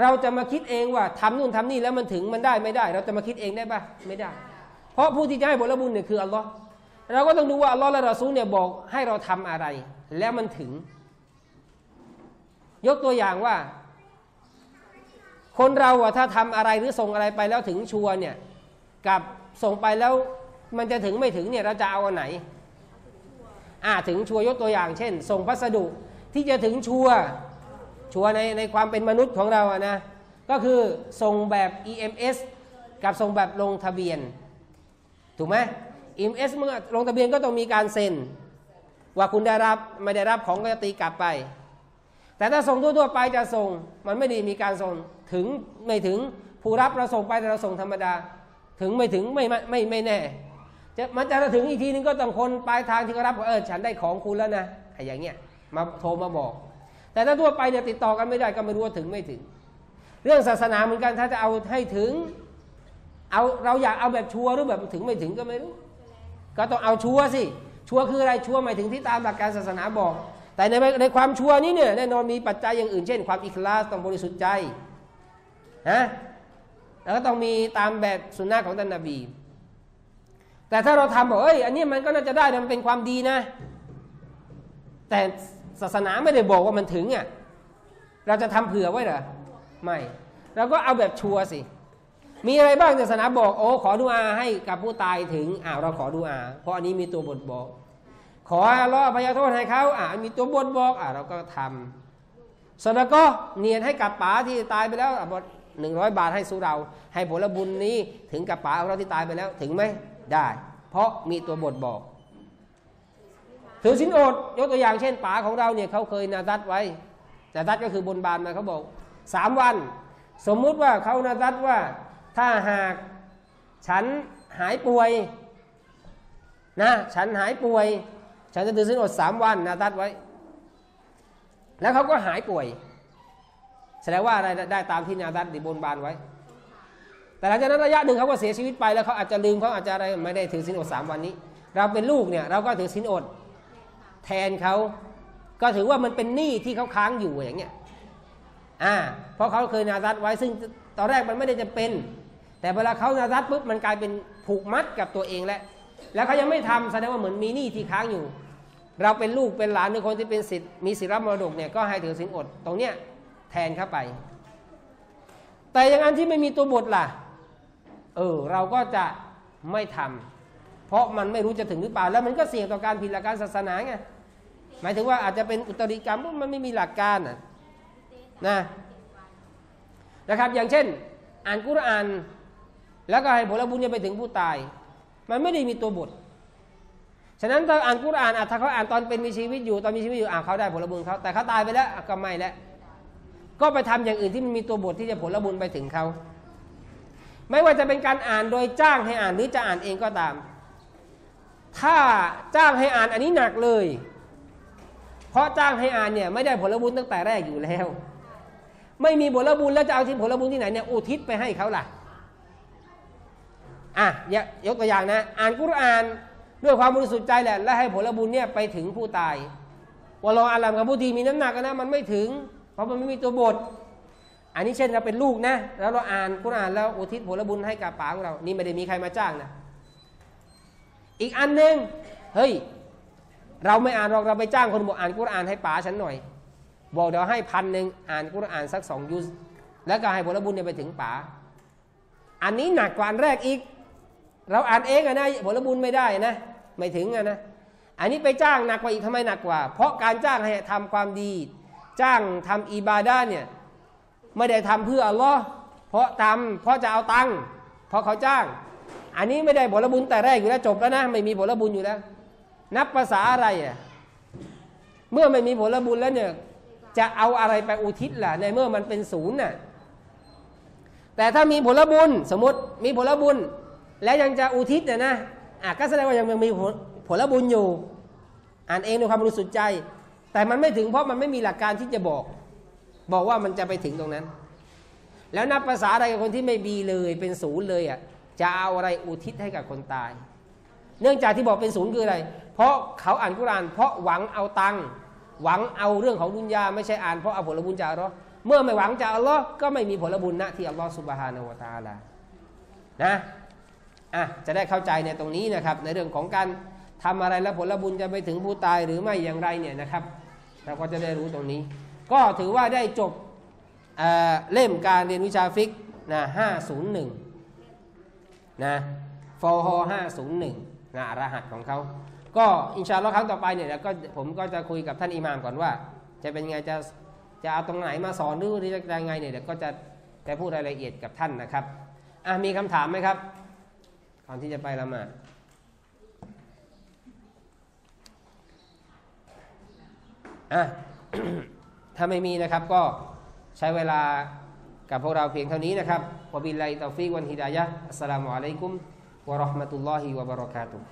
เราจะมาคิดเองว่าทำนู่นทำนี่แล้วมันถึงมันได้ไม่ได้เราจะมาคิดเองได้ปะไม่ได้เพราะผู้ที่จะให้ผลบุญเนี่ยคืออัลลอฮ์เราก็ต้องดูว่าอัลลอฮ์และรอซูลเนี่ยบอกให้เราทำอะไรแล้วมันถึงยกตัวอย่างว่าคนเราถ้าทำอะไรหรือส่งอะไรไปแล้วถึงชัวร์เนี่ยกับส่งไปแล้วมันจะถึงไม่ถึงเนี่ยเราจะเอาอันไหนถึงชัวร์ยกตัวอย่างเช่นส่งพัสดุที่จะถึงชัวร์ในความเป็นมนุษย์ของเรานะก็คือส่งแบบ EMS กับส่งแบบลงทะเบียนถูกไหม EMS เมื่อลงทะเบียนก็ต้องมีการเซ็นว่าคุณได้รับไม่ได้รับของก็จะตีกลับไปแต่ถ้าส่งทั่วๆไปจะส่งมันไม่ได้มีการส่งถึงไม่ถึงผู้รับเราส่งไปแต่เราส่งธรรมดาถึงไม่ถึงไม่แน่มันจะถึงอีกทีนึงก็ต้องคนปลายทางที่เขารับฉันได้ของคุณแล้วนะอย่างเงี้ยมาโทรมาบอกแต่ถ้าทั่วไปเนี่ยติดต่อกันไม่ได้ก็ไม่รู้ว่าถึงไม่ถึงเรื่องศาสนาเหมือนกันถ้าจะเอาให้ถึงเอาเราอยากเอาแบบชัวร์หรือแบบถึงไม่ถึงก็ไม่รู้ก็ต้องเอาชัวร์สิชัวร์คืออะไรชัวร์หมายถึงที่ตามหลักการศาสนาบอกแต่ในความชัวร์นี้เนี่ยแน่นอนมีปัจจัยอย่างอื่นเช่นความอิคลาสต้องบริสุทธิ์ใจแล้วก็ต้องมีตามแบบสุนนะของท่านนบีแต่ถ้าเราทำบอกอันนี้มันก็น่าจะได้นะมันเป็นความดีนะแต่ศาสนาไม่ได้บอกว่ามันถึงเราจะทำเผื่อไว้เหรอไม่เราก็เอาแบบชัวร์สิมีอะไรบ้างศาสนาบอกขอดุอาให้กับผู้ตายถึงเราขอดุอาเพราะอันนี้มีตัวบทบอกขออัลเลาะห์อภัยโทษให้เขามีตัวบทบอกเราก็ทำสนก็เนียนให้กับป๋าที่ตายไปแล้ว100 บาทให้สู่เราให้ผลบุญนี้ถึงกับป๋าของเราที่ตายไปแล้วถึงไหมได้เพราะมีตัวบทบอกถือศีลอดยกตัวอย่างเช่นป๋าของเราเนี่ยเขาเคยนาซัตไว้นาซัตก็คือบนบานมาเขาบอก3 วันสมมุติว่าเขานาซัตว่าถ้าหากฉันหายป่วยนะฉันหายป่วยฉันจะถือศีลอด3 วันนาซัตไว้แล้วเขาก็หายป่วยแสดงว่าอะไรได้ตามที่นาซัตบนบานไว้แต่หลังจากนั้นระยะหนึ่งเขาก็เสียชีวิตไปแล้วเขาอาจจะลืมเขาอาจจะอะไรไม่ได้ถือศีลอด3 วันนี้เราเป็นลูกเนี่ยเราก็ถือศีลอดแทนเขาก็ถือว่ามันเป็นหนี้ที่เขาค้างอยู่อย่างเงี้ยเพราะเขาเคยนาซัตไว้ซึ่งตอนแรกมันไม่ได้จะเป็นแต่เวลาเขานาซัตปุ๊บมันกลายเป็นผูกมัดกับตัวเองแล้วเขายังไม่ทำแสดงว่าเหมือนมีหนี้ที่ค้างอยู่เราเป็นลูกเป็นหลานหรือคนที่เป็นศิษย์มีศิลป์มรดกเนี่ยก็ให้ถือศีลอดตรงเนี้ยแทนเข้าไปแต่อย่างอันที่ไม่มีตัวบทล่ะเราก็จะไม่ทำเพราะมันไม่รู้จะถึงหรือเปล่าแล้วมันก็เสี่ยงต่อการผิดหลักการศาสนาไงหมายถึงว่าอาจจะเป็นอุตริกรรมมันไม่มีหลักการ นะครับอย่างเช่นอ่านกุรอานแล้วก็ให้ผลบุญไปถึงผู้ตายมันไม่ได้มีตัวบทฉะนั้นถ้าอ่านกุรอานถ้าเขาอ่านตอนเป็นมีชีวิตอยู่ตอนมีชีวิตอยู่เขาได้ผลบุญเขาแต่เขาตายไปแล้วก็ไม่แล้วก็ไปทำอย่างอื่นที่มันมีตัวบทที่จะผลบุญไปถึงเขาไม่ว่าจะเป็นการอ่านโดยจ้างให้อ่านหรือจะอ่านเองก็ตามถ้าจ้างให้อ่านอันนี้หนักเลยเพราะจ้างให้อ่านเนี่ยไม่ได้ผลบุญตั้งแต่แรกอยู่แล้วไม่มีผลบุญแล้วจะเอาที่ผลบุญที่ไหนเนี่ยอุทิศไปให้เขาล่ะยกตัวอย่างนะอ่านกุรอานด้วยความบริสุทธิ์ใจแหละและให้ผลบุญเนี่ยไปถึงผู้ตายวะลออาลัมกับผู้ที่มีน้ำหนักนะมันไม่ถึงเพราะมันไม่มีตัวบทอันนี้เช่นเราเป็นลูกนะแล้วเราอ่านกุรอานแล้วอุทิศผลบุญให้กับป๋าของเรานี่ไม่ได้มีใครมาจ้างนะอีกอันหนึ่งเฮ้ยเราไม่อ่านเราไปจ้างคนบอกอ่านกุรอานให้ป๋าฉันหน่อยบอกเดี๋ยวให้1,000อ่านกุรอานสัก2 ยุซแล้วก็ให้ผลบุญเนี่ยไปถึงป๋าอันนี้หนักกว่าอันแรกอีกเราอ่านเองนะผลบุญไม่ได้นะไม่ถึงนะอันนี้ไปจ้างหนักกว่าอีกทำไมหนักกว่าเพราะการจ้างให้ทำความดีจ้างทำอิบาดะห์เนี่ยไม่ได้ทำเพื่ออัลลอฮ์เพราะทำเพราะจะเอาตังค์เพราะเขาจ้างอันนี้ไม่ได้ผลบุญแต่แรกอยู่แล้วจบแล้วนะไม่มีผลบุญอยู่แล้วนับภาษาอะไรเมื่อไม่มีผลบุญแล้วเนี่ยจะเอาอะไรไปอุทิศล่ะในเมื่อมันเป็นศูนย์แต่ถ้ามีผลบุญสมมติมีผลบุญและยังจะอุทิศก็แสดงว่ายังมีผลบุญอยู่อ่านเองด้วยความบริสุทธิ์ใจแต่มันไม่ถึงเพราะมันไม่มีหลักการที่จะบอกว่ามันจะไปถึงตรงนั้นแล้วนับภาษาอะไรกับคนที่ไม่มีเลยเป็นศูนย์เลยจะเอาอะไรอุทิศให้กับคนตายเนื่องจากที่บอกเป็นศูนย์คืออะไรเพราะเขาอ่านกุรอานเพราะหวังเอาตังค์หวังเอาเรื่องของดุนยาไม่ใช่อ่านเพราะเอาผลบุญจากอัลลอฮ์เมื่อไม่หวังจากอัลลอฮ์ก็ไม่มีผลบุญที่อัลลอฮ์ซุบฮานะฮูวะตะอาลานะจะได้เข้าใจในตรงนี้นะครับในเรื่องของการทำอะไรแล้วผลบุญจะไปถึงผู้ตายหรือไม่อย่างไรเนี่ยนะครับเราก็จะได้รู้ตรงนี้ก็ถือว่าได้จบ เล่มการเรียนวิชาฟิกห์นะ501นะฟอฮอ501นะรหัสของเขาก็อินชาอัลเลาะห์ครั้งต่อไปเนี่ยแล้วก็ผมก็จะคุยกับท่านอิหม่ามก่อนว่าจะเป็นไงจะเอาตรงไหนมาสอนหรือจะยังไงเนี่ยเดี๋ยวก็จะได้พูดรายละเอียดกับท่านนะครับมีคำถามไหมครับก่อนที่จะไปละหมาดถ้าไม่มีนะครับก็ใช้เวลากับพวกเราเพียงเท่านี้นะครับวะบิลลาฮิตอฟิกวัลฮิดายะฮ์อัสสลามุอะลัยกุมวะเราะห์มะตุลลอฮิวะบะเราะกาตุฮ์